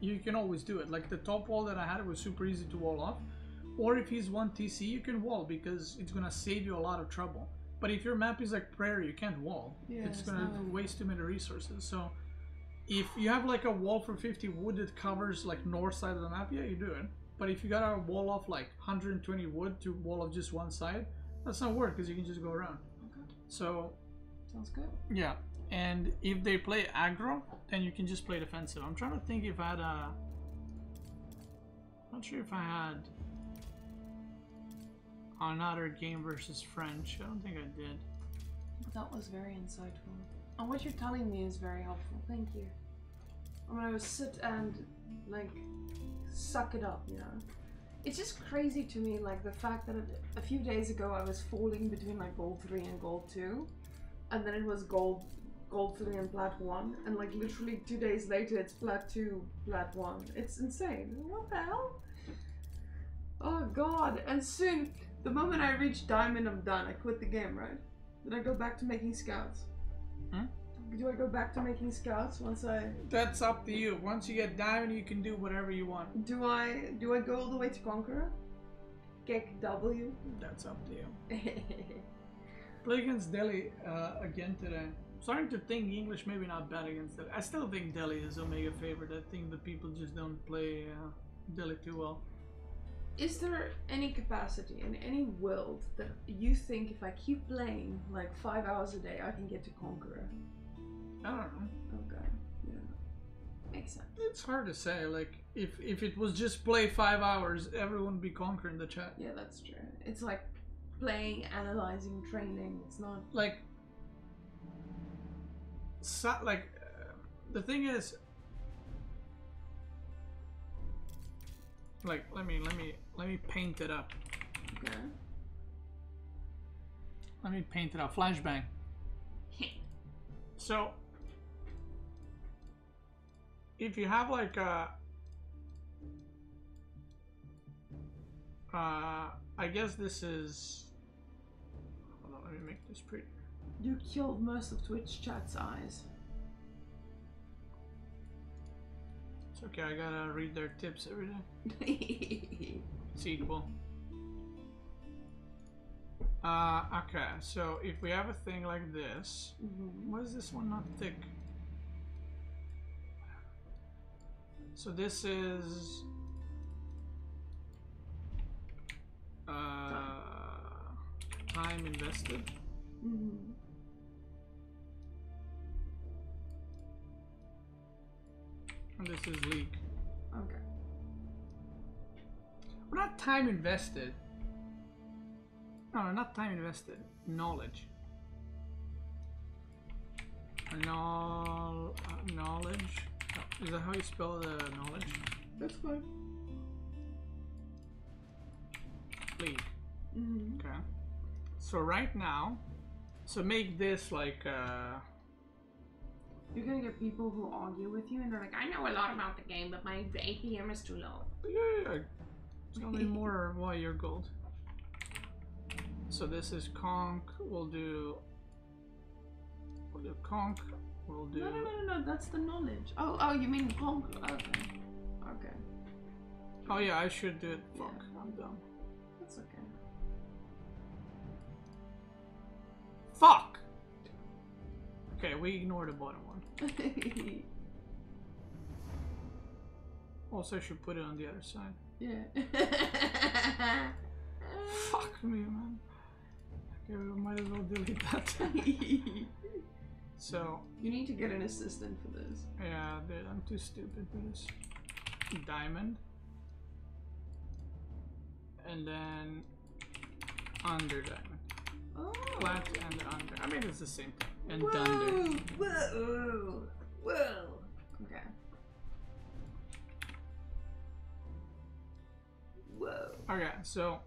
you can always do it. Like the top wall that I had, it was super easy to wall off. Or if he's 1 TC, you can wall because it's going to save you a lot of trouble. But if your map is like Prairie, you can't wall. Yeah, it's going to waste too many resources. So if you have like a wall for 50 wood that covers like north side of the map, yeah, you do it. But if you got to wall off like 120 wood to wall off just one side, that's not work because you can just go around. Okay. So... Sounds good. Yeah. And if they play aggro, and you can just play defensive. I'm trying to think if I had a... Not sure if I had another game versus French. I don't think I did. But that was very insightful. And what you're telling me is very helpful. Thank you. I'm gonna sit and, like, suck it up, you know? It's just crazy to me, like, the fact that a few days ago I was falling between, like, Gold 3 and Gold 2. And then it was Gold 3 and Plat 1. And, like, literally 2 days later it's Plat 2, Plat 1. It's insane. What the hell? Oh, God. And soon, the moment I reach Diamond, I'm done. I quit the game, right? Did I go back to making scouts? Hmm? Do I go back to making scouts once I... That's up to you. Once you get Diamond, you can do whatever you want. Do I go all the way to Conqueror? Get W? That's up to you. Play against Delhi again today. I'm starting to think English maybe not bad against Delhi. I still think Delhi is Omega favorite. I think the people just don't play Delhi too well. Is there any capacity in any world that you think if I keep playing like 5 hours a day, I can get to Conqueror? I don't know. Okay. Yeah. Makes sense. It's hard to say. Like, if it was just play 5 hours, everyone would be conquering the chat. Yeah, that's true. It's like playing, analyzing, training. It's not... Like... So, like, the thing is... Like, let me paint it up. Okay. Let me paint it up. Flashbang. So, if you have like I guess this is... Hold on, let me make this pretty. You killed most of Twitch chat's eyes. It's okay, I gotta read their tips every day. Sequel. Okay, so if we have a thing like this, why is this one not thick? So this is... time invested. And this is league. Okay. We're not time invested. No, not time invested. Knowledge. Knowledge. Is that how you spell the knowledge? That's fine. League. Okay. So right now, so make this like. You're gonna get people who argue with you, and they're like, "I know a lot about the game, but my APM is too low." Yeah. It's gonna be more while you're gold. So this is conk, we'll do conk, we'll do... No, that's the knowledge. Oh, you mean conk, okay. Oh yeah, I should do it, fuck, yeah. I'm dumb. That's okay. Fuck! Okay, we ignore the bottom one. Also, I should put it on the other side. Yeah. Fuck me, man. Okay, we might as well delete that. So... You need to get an assistant for this. Yeah, dude, I'm too stupid for this. Diamond. And then... Under diamond. Oh. Flat and under. I mean, it's the same thing. And whoa, dunder. Whoa! Whoa! Okay. Whoa. Okay, so...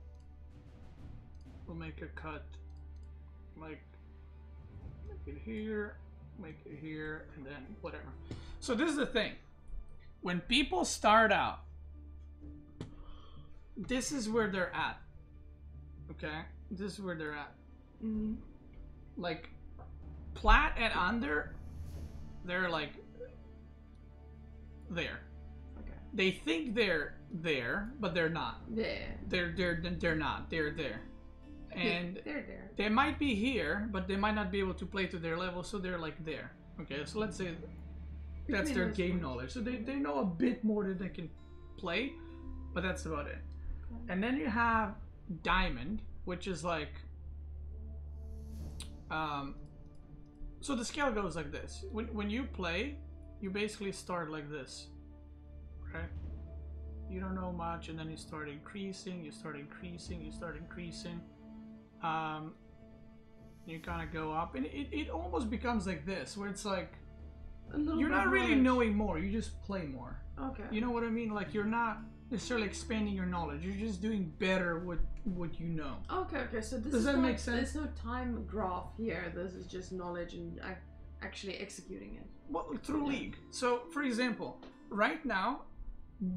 We'll make a cut, like, make it here, and then whatever. So this is the thing. When people start out, this is where they're at, okay? This is where they're at. Like, plat and under, they're like, there. Okay. They think they're there, but they're not. Yeah. They're not, they're there. And they're there. They might be here, but they might not be able to play to their level, so they're like there. Okay, so let's say that's their game knowledge. So they know a bit more than they can play, but that's about it. Okay. And then you have Diamond, which is like... so the scale goes like this. When you play, you basically start like this, right? You don't know much, and then you start increasing, you start increasing, you start increasing. You kind of go up, and it almost becomes like this, where it's like, you're not really knowing more, you just play more. Okay. You know what I mean? Like, you're not necessarily expanding your knowledge, you're just doing better with what you know. Okay, okay, so this does that make sense? There's no time graph here, this is just knowledge and actually executing it. Well, through League. So, for example, right now,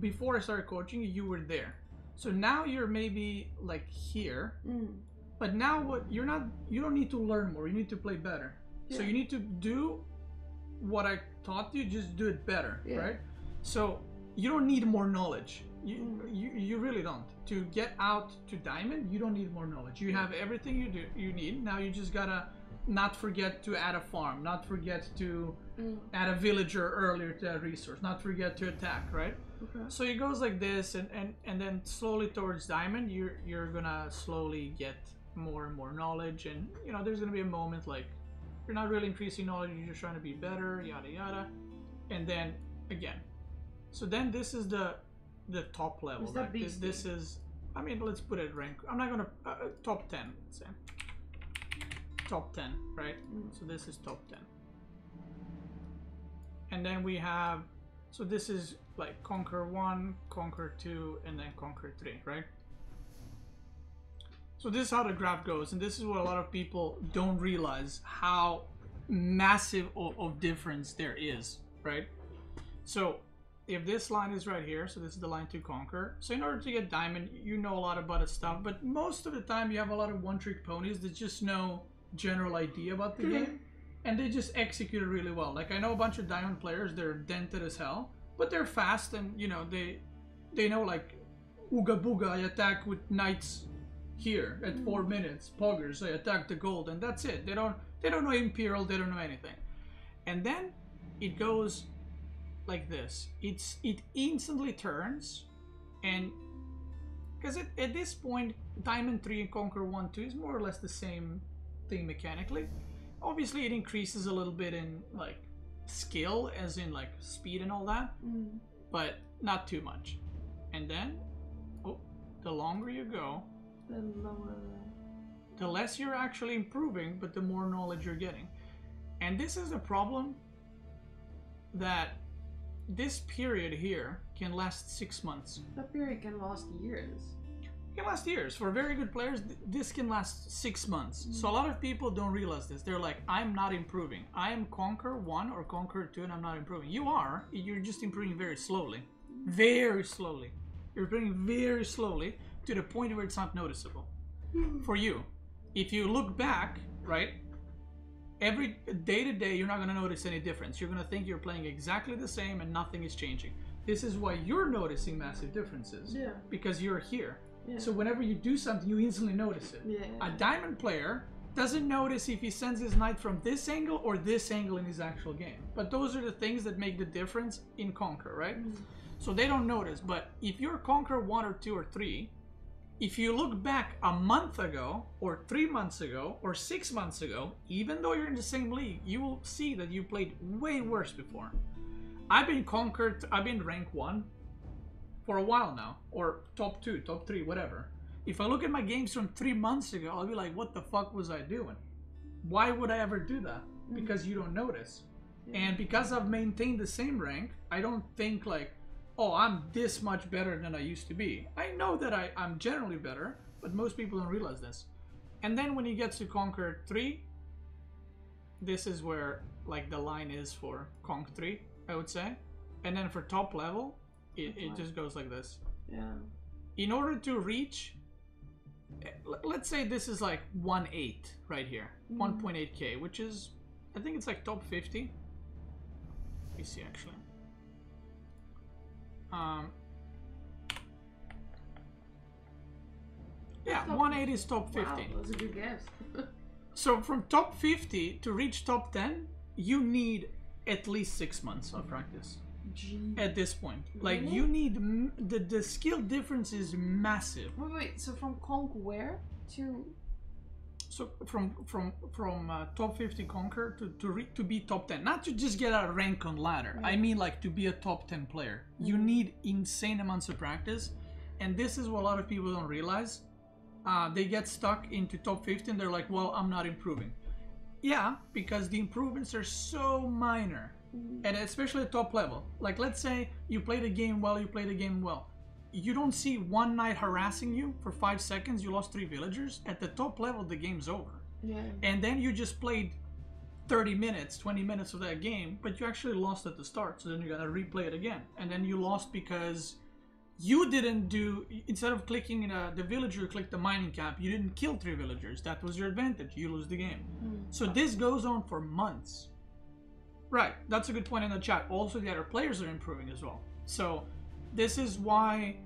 before I started coaching, you were there. So now you're maybe like here, but now what you're not, you don't need to learn more, you need to play better. Yeah. So you need to do what I taught you, just do it better, right? So you don't need more knowledge. You really don't. To get out to diamond, you don't need more knowledge. You have everything you need. Now you just gotta not forget to add a farm, not forget to add a villager earlier to that resource, not forget to attack, right? Okay. So it goes like this, and then slowly towards diamond, you're gonna slowly get more and more knowledge, and you know there's gonna be a moment like you're not really increasing knowledge, you're just trying to be better, yada yada, and then again. So then this is the top level. Is that beastie? This is, I mean, let's put it rank. I'm not gonna top 10. Let's say. Top 10, right? So this is top 10, and then we have, so this is like conquer 1, conquer 2, and then conquer 3, right? So this is how the graph goes, and this is what a lot of people don't realize, how massive of difference there is, right? So if this line is right here, so this is the line to conquer. So in order to get diamond, you know a lot about its stuff, but most of the time you have a lot of one-trick ponies that just know general idea about the game, and they just execute it really well. Like, I know a bunch of diamond players, they're dented as hell, but they're fast, and you know they know, like, ooga booga, I attack with knights here at 4 minutes, poggers, I attack the gold, and that's it. They don't know imperial, they don't know anything. And then it goes like this, it instantly turns, and because at this point diamond 3 and conquer 1, 2 is more or less the same thing mechanically. Obviously it increases a little bit in like skill, as in like speed and all that, but not too much. And then the longer you go, the lower, the less you're actually improving, but the more knowledge you're getting. And this is the problem, that this period here can last 6 months. That period can last years. It can last years. For very good players, this can last 6 months. So a lot of people don't realize this. They're like, I'm not improving. I am Conquer 1 or Conquer 2 and I'm not improving. You are. You're just improving very slowly. Very slowly. You're improving very slowly to the point where it's not noticeable. For you. If you look back, right? Every day to day, you're not going to notice any difference. You're going to think you're playing exactly the same and nothing is changing. This is why you're noticing massive differences. Yeah. Because you're here. Yeah. So whenever you do something, you instantly notice it. Yeah, yeah. A diamond player doesn't notice if he sends his knight from this angle or this angle in his actual game. But those are the things that make the difference in Conquer, right? So they don't notice. But if you're Conquer 1 or 2 or 3, if you look back a month ago, or 3 months ago, or 6 months ago, even though you're in the same league, you will see that you played way worse before. I've been conquered, I've been rank 1 for a while now, or top 2, top 3, whatever. If I look at my games from 3 months ago, I'll be like, what the fuck was I doing? Why would I ever do that? Because you don't notice. And because I've maintained the same rank, I don't think like, oh, I'm this much better than I used to be. I know that I'm generally better, but most people don't realize this. And then when you get to Conquer 3, this is where like the line is for Conk 3, I would say. And then for top level, it just goes like this. Yeah. In order to reach, let's say this is like 1.8 right here, 1.8k, which is, I think it's like top 50. Let me see actually. Yeah, 180 is top 50. Wow, that's a good guess. So from top 50 to reach top 10, you need at least 6 months of practice. At this point, like you need the skill difference is massive. Wait, so from Conk where to? so from top 50 conquer to be top 10, not to just get a rank on ladder. Yeah. I mean, like, to be a top 10 player, mm-hmm. you need insane amounts of practice, and this is what a lot of people don't realize. They get stuck into top 50 and they're like, well, I'm not improving. Yeah, because the improvements are so minor, mm-hmm. and especially at top level. Like, let's say you played a game well, you don't see one knight harassing you for 5 seconds, you lost 3 villagers. At the top level, the game's over. Yeah. And then you just played 30 minutes, 20 minutes of that game, but you actually lost at the start, so then you gotta replay it again. And then you lost because you didn't do, instead of clicking the villager, click the mining camp, you didn't kill 3 villagers. That was your advantage. You lose the game. Mm. So this goes on for months. Right, that's a good point in the chat. Also, the other players are improving as well. So this is why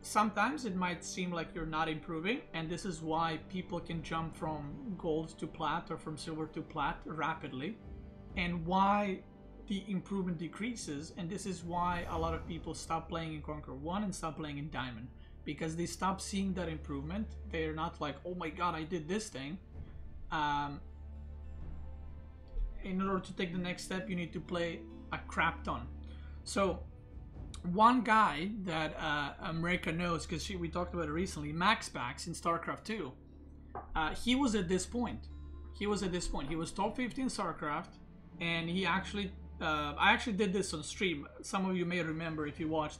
sometimes it might seem like you're not improving, and this is why people can jump from gold to plat or from silver to plat rapidly, and why the improvement decreases. And this is why a lot of people stop playing in Conquer 1 and stop playing in Diamond, because they stop seeing that improvement. They're not like, oh my god, I did this thing. In order to take the next step, you need to play a crap ton. So, one guy that America knows, because we talked about it recently, MaxPax in StarCraft 2, he was at this point. He was top 50 in StarCraft, and he actually, I actually did this on stream. Some of you may remember if you watched.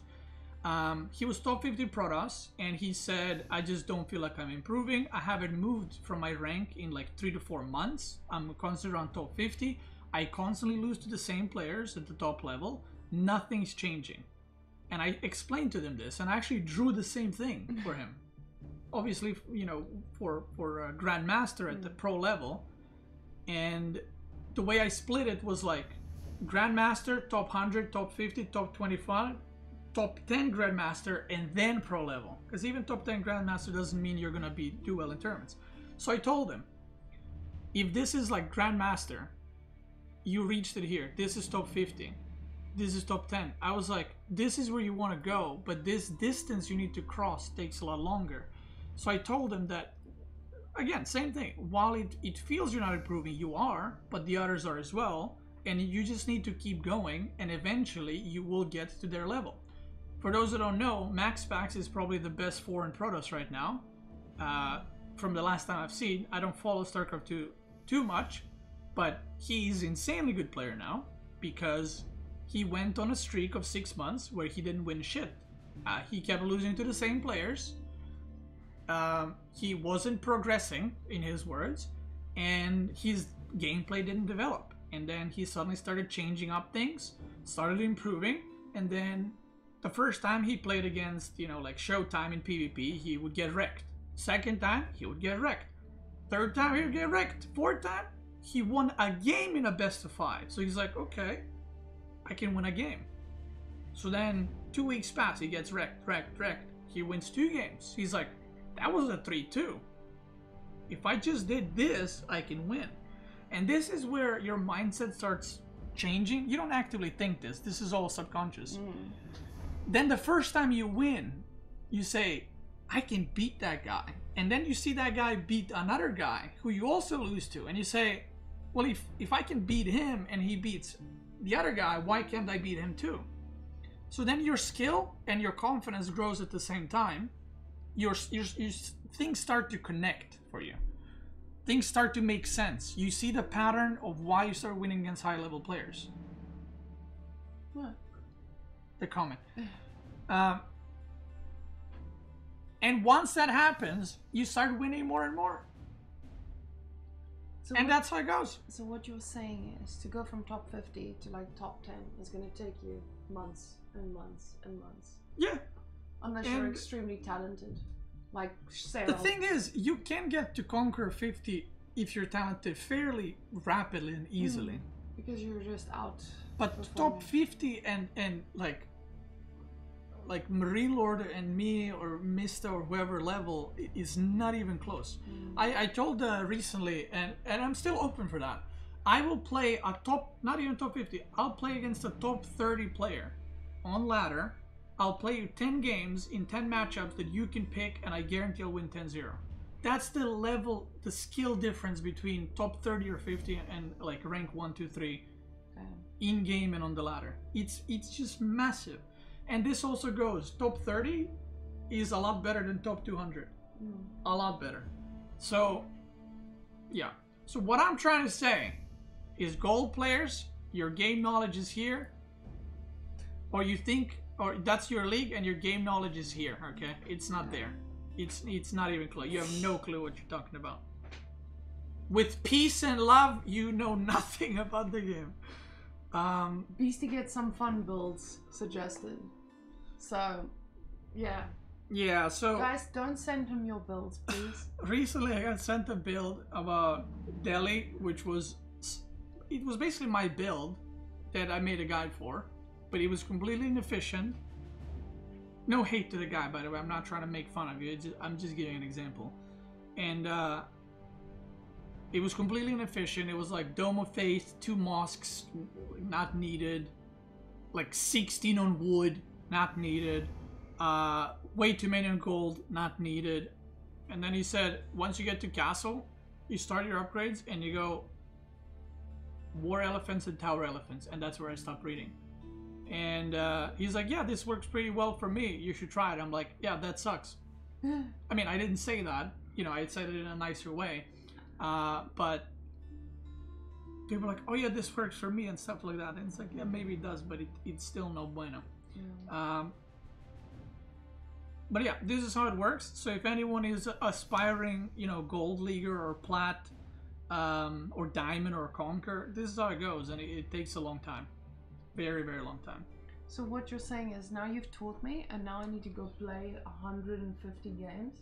He was top 50 Protoss, and he said, I just don't feel like I'm improving. I haven't moved from my rank in like 3 to 4 months. I'm constantly on top 50. I constantly lose to the same players at the top level. Nothing's changing. And I explained to them this, and I actually drew the same thing for him. Obviously, you know, for a Grandmaster at the pro level. And the way I split it was like Grandmaster, top 100, top 50, top 25, top 10 Grandmaster, and then pro level. Because even top 10 Grandmaster doesn't mean you're gonna do well in tournaments. So I told him, if this is like Grandmaster, you reached it here. This is top 50. This is top 10. I was like, this is where you want to go, but this distance you need to cross takes a lot longer. So I told him that, again, same thing. While it feels you're not improving, you are, but the others are as well. And you just need to keep going, and eventually you will get to their level. For those that don't know, MaxPax is probably the best foreign Protoss right now. From the last time I've seen, I don't follow StarCraft 2 too much, but he's an insanely good player now because he went on a streak of 6 months where he didn't win shit. He kept losing to the same players. He wasn't progressing, in his words, and his gameplay didn't develop. And then he suddenly started changing up things, started improving, and then the first time he played against, you know, like Showtime in PvP, he would get wrecked. Second time, he would get wrecked. Third time, he would get wrecked. Fourth time, he won a game in a best of 5. So he's like, okay, I can win a game. So then 2 weeks pass, he gets wrecked. He wins 2 games. He's like, that was a 3-2. If I just did this, I can win. And this is where your mindset starts changing. You don't actively think this. This is all subconscious. Mm. Then the first time you win, you say, I can beat that guy. And then you see that guy beat another guy who you also lose to. And you say, well, if I can beat him and he beats the other guy, why can't I beat him too? So then your skill and your confidence grows at the same time. Your things start to connect for you. Things start to make sense. You see the pattern of why you start winning against high level players. What? The comment. And once that happens, you start winning more and more. So that's how it goes. So what you're saying is, to go from top 50 to like top 10 is going to take you months and months and months. Yeah. Unless you're extremely talented, like Sarah. The thing is, you can get to Conquer 50 if you're talented fairly rapidly and easily. Mm, because you're just out. But top 50 and like Marine Lord and me or Mista or whoever level is not even close. Mm. I told recently, and I'm still open for that, I will play a top, not even top 50, I'll play against a top 30 player on ladder. I'll play you 10 games in 10 matchups that you can pick, and I guarantee I'll win 10-0. That's the level, the skill difference between top 30 or 50 and like rank 1, 2, 3 in game and on the ladder. It's just massive. And this also goes, top 30 is a lot better than top 200. A lot better. So yeah, so what I'm trying to say is, gold players, your game knowledge is here, or you think, or that's your league and your game knowledge is here. Okay, it's not there. It's not even close. You have no clue what you're talking about. With peace and love, you know nothing about the game. Beastie gets some fun builds suggested. So, yeah. Yeah, so... Guys, don't send him your builds, please. Recently, I got sent a build about Delhi, which was... It was basically my build that I made a guide for, but it was completely inefficient. No hate to the guy, by the way. I'm not trying to make fun of you. I'm just giving an example. And it was completely inefficient. It was like Dome of Faith, 2 mosques, not needed. Like 16 on wood, not needed. Way too many on gold, not needed. And then he said, once you get to castle, you start your upgrades and you go war elephants and tower elephants. And that's where I stopped reading. And he's like, yeah, this works pretty well for me, you should try it. I'm like, yeah, that sucks. I mean, I didn't say that, you know, I said it in a nicer way, but people were like, oh yeah, this works for me and stuff like that. And it's like, yeah, maybe it does, but it's still no bueno. Yeah. But yeah, this is how it works. So if anyone is aspiring, you know, gold leaguer or plat or diamond or conquer, this is how it goes. And it takes a long time. Very, very long time. So what you're saying is, now you've taught me, and now I need to go play 150 games,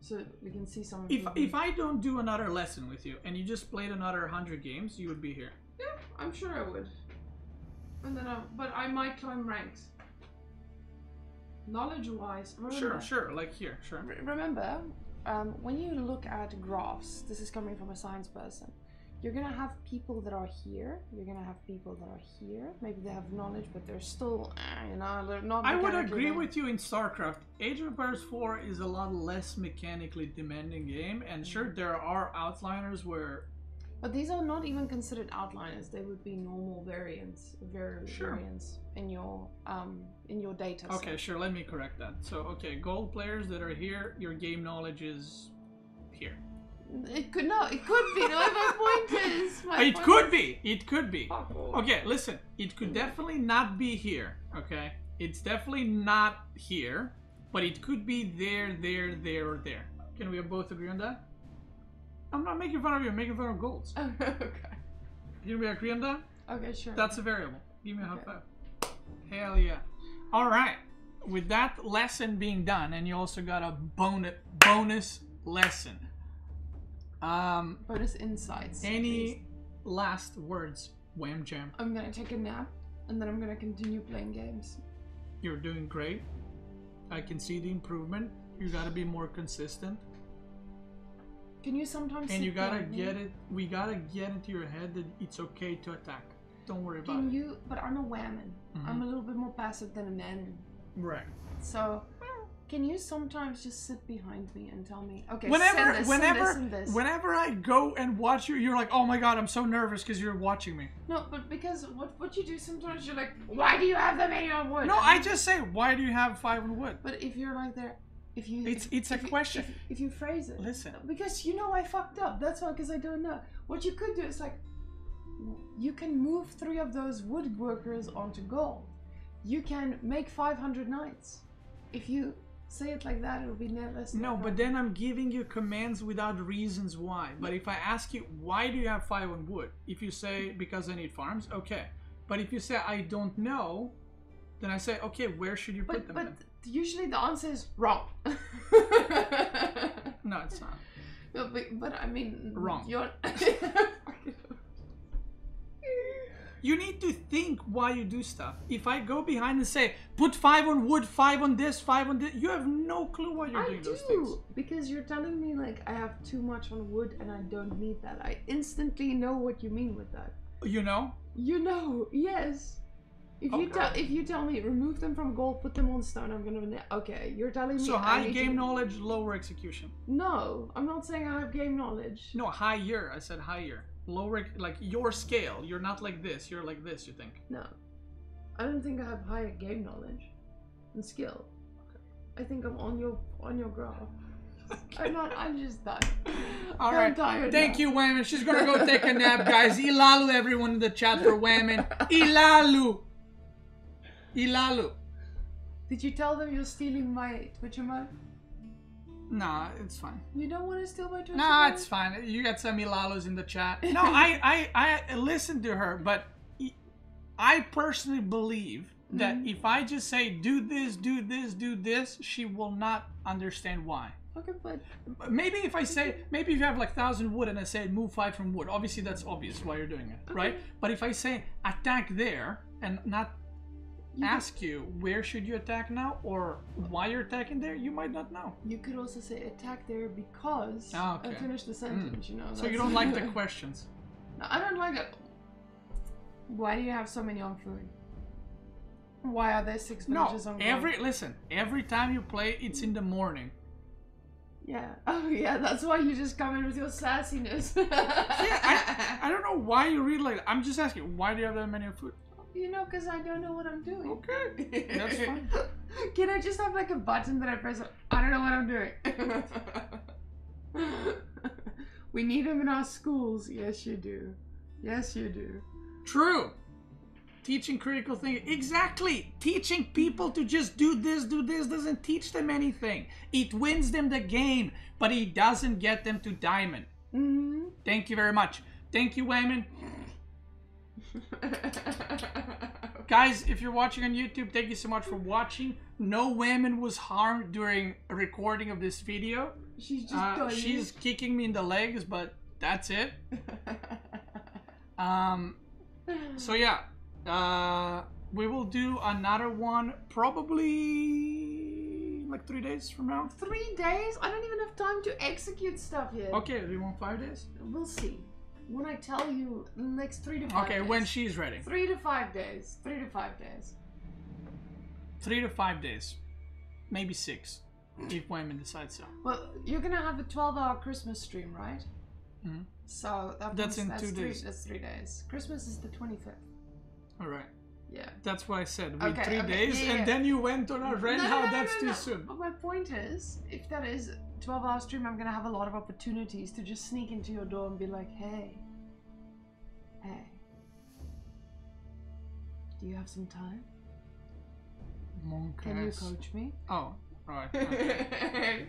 so we can see some. If I don't do another lesson with you, and you just played another 100 games, you would be here. Yeah, I'm sure I would. And then, but I might climb ranks. Knowledge-wise, remember. Sure, sure, like here, sure. Remember, when you look at graphs, this is coming from a science person. You're going to have people that are here. You're going to have people that are here. Maybe they have knowledge, but they're still, you know, they're not. I would agree with you in StarCraft. Age of Empires 4 is a lot less mechanically demanding game. And sure, there are outliers where... But these are not even considered outliers. They would be normal variants, variants in your data. Okay, so. Sure. Let me correct that. So, okay, gold players that are here, your game knowledge is here. It could not. It could be. No, my point is. It could be. It could be. Okay, listen. It could definitely not be here. Okay, it's definitely not here, but it could be there, there, or there. Can we both agree on that? I'm not making fun of you. I'm making fun of golds. Okay. Can we agree on that? Okay, sure. That's a variable. Give me a high five. Hell yeah! All right. With that lesson being done, and you also got a bonus lesson. Bonus insights. Any last words, Wham Jam? I'm gonna take a nap, and then I'm gonna continue playing games. You're doing great. I can see the improvement. You gotta be more consistent. Can you sometimes? And you gotta get it. We gotta get into your head that it's okay to attack. Don't worry about it. Can you? But I'm a Whamen. Mm-hmm. I'm a little bit more passive than a Nanon. Right. So. Can you sometimes just sit behind me and tell me, okay, whenever I go and watch you, you're like, oh my god, I'm so nervous because you're watching me. No, but because what you do sometimes, you're like, why do you have that many on wood? No, I just say, why do you have 5 on wood? But if you're like there, if you... It's a question. If you phrase it. Listen. Because you know I fucked up. That's why, because I don't know. What you could do is like, you can move 3 of those woodworkers onto gold. You can make 500 knights. If you... Say it like that, it'll be never... No, but then I'm giving you commands without reasons why. But if I ask you, why do you have 5 on wood? If you say, because I need farms, okay. But if you say, I don't know, then I say, okay, where should you put them? But usually the answer is wrong. No, it's not. No, but I mean... Wrong. You're... You need to think why you do stuff. If I go behind and say, put 5 on wood, 5 on this, 5 on this, you have no clue why you're doing those things. Because you're telling me like I have too much on wood and I don't need that. I instantly know what you mean with that. You know? You know, yes. If you tell me remove them from gold, put them on stone, I'm gonna. Okay, you're telling me. So high game knowledge, lower execution. No, I'm not saying I have game knowledge. No, higher. I said higher. Lower, like your scale. You're not like this. You're like this. You think? No, I don't think I have higher game knowledge and skill. Okay. I think I'm on your graph. Okay. I'm just done. All right. I'm tired Thank now. You, Whamen. She's gonna go take a nap, guys. Ilalu, everyone in the chat for Whamen. Ilalu. Ilalu. Did you tell them you're stealing my Twitch amount? Nah, it's fine. You don't want to steal my Twitch amount? Nah, it's fine. You got some Ilalus in the chat. No, I listened to her, but I personally believe that if I just say, do this, she will not understand why. Okay, but maybe if I say, maybe if you have like 1,000 wood and I say move 5 from wood, obviously that's obvious why you're doing it, okay. Right? But if I say attack there and not ask you where should you attack now or why you're attacking there, you might not know. You could also say attack there because I finished the sentence, you know. So you don't like the questions? No, I don't like it. Why do you have so many on food? Why are there 6 villages on food? Every time you play, it's in the morning. Yeah. Oh, yeah. That's why you just come in with your sassiness. Yeah. I don't know why you read like that. I'm just asking, why do you have that many food? You know, because I don't know what I'm doing. Okay. That's fine. Can I just have like a button that I press? I don't know what I'm doing. We need them in our schools. Yes, you do. Yes, you do. True. Teaching critical thinking. Exactly. Teaching people to just do this doesn't teach them anything. It wins them the game, but it doesn't get them to diamond. Mm-hmm. Thank you very much. Thank you, Whamen. Guys, if you're watching on YouTube, thank you so much for watching. No Whamen was harmed during a recording of this video. She's just she's kicking me in the legs, but that's it. So yeah. We will do another one probably like 3 days from now. 3 days? I don't even have time to execute stuff yet. Okay, do you want 5 days? We'll see. When I tell you the next 3 to 5 days. Okay, when she's ready. 3 to 5 days. 3 to 5 days. 3 to 5 days. Maybe 6. If Whamen decides so. Well, you're gonna have a 12-hour Christmas stream, right? Mm-hmm. So that's in 2 days. That's 3 days. Christmas is the 25th. All right. Yeah. That's what I said. With okay, 3 days, yeah, yeah. And then you went on a rant. No, that's too soon. But my point is, if that is a 12-hour stream, I'm gonna have a lot of opportunities to just sneak into your door and be like, hey, do you have some time? Mongols. Can you coach me? Oh, all right. Okay.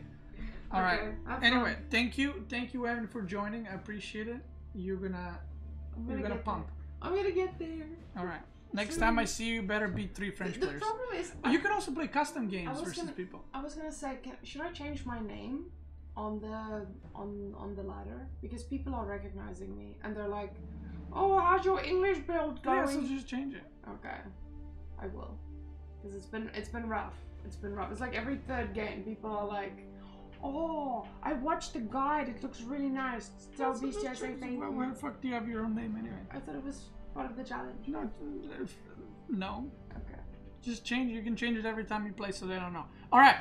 All right. Okay, anyway, thank you, Whamen, for joining. I appreciate it. You're gonna pump. I'm gonna get there. All right. Next time I see you, better beat 3 French players. The problem is, you can also play custom games versus people. I was gonna say, should I change my name on the ladder because people are recognizing me and they're like, "Oh, how's your English build going?" Yeah, so just change it. Okay, I will, because it's been rough. It's been rough. It's like every 3rd game, people are like, "Oh, I watched the guide. It looks really nice. Tell Beastie I say thank you." Where the fuck do you have your own name anyway? I thought it was part of the challenge. No. Okay. Just change. You can change it every time you play, so they don't know. All right.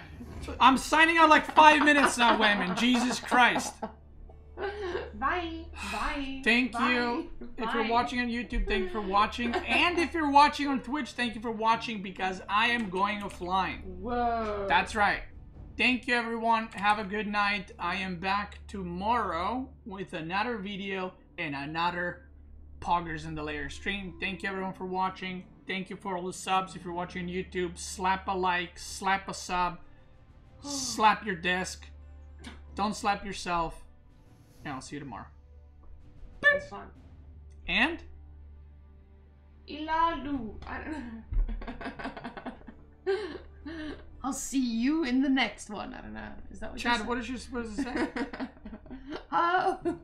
I'm signing out like 5 minutes now, Whamen. Jesus Christ. Bye. Bye. Thank you. If you're watching on YouTube, thank you for watching. And if you're watching on Twitch, thank you for watching because I am going offline. Whoa. That's right. Thank you, everyone. Have a good night. I am back tomorrow with another video and another Poggers in the Layer stream. Thank you, everyone, for watching. Thank you for all the subs. If you're watching on YouTube, slap a like, slap a sub, slap your desk. Don't slap yourself. And I'll see you tomorrow. That's fun. And? Ilalu. I don't know. I'll see you in the next one. I don't know. Is that what you said? Chad, what does it say? Oh.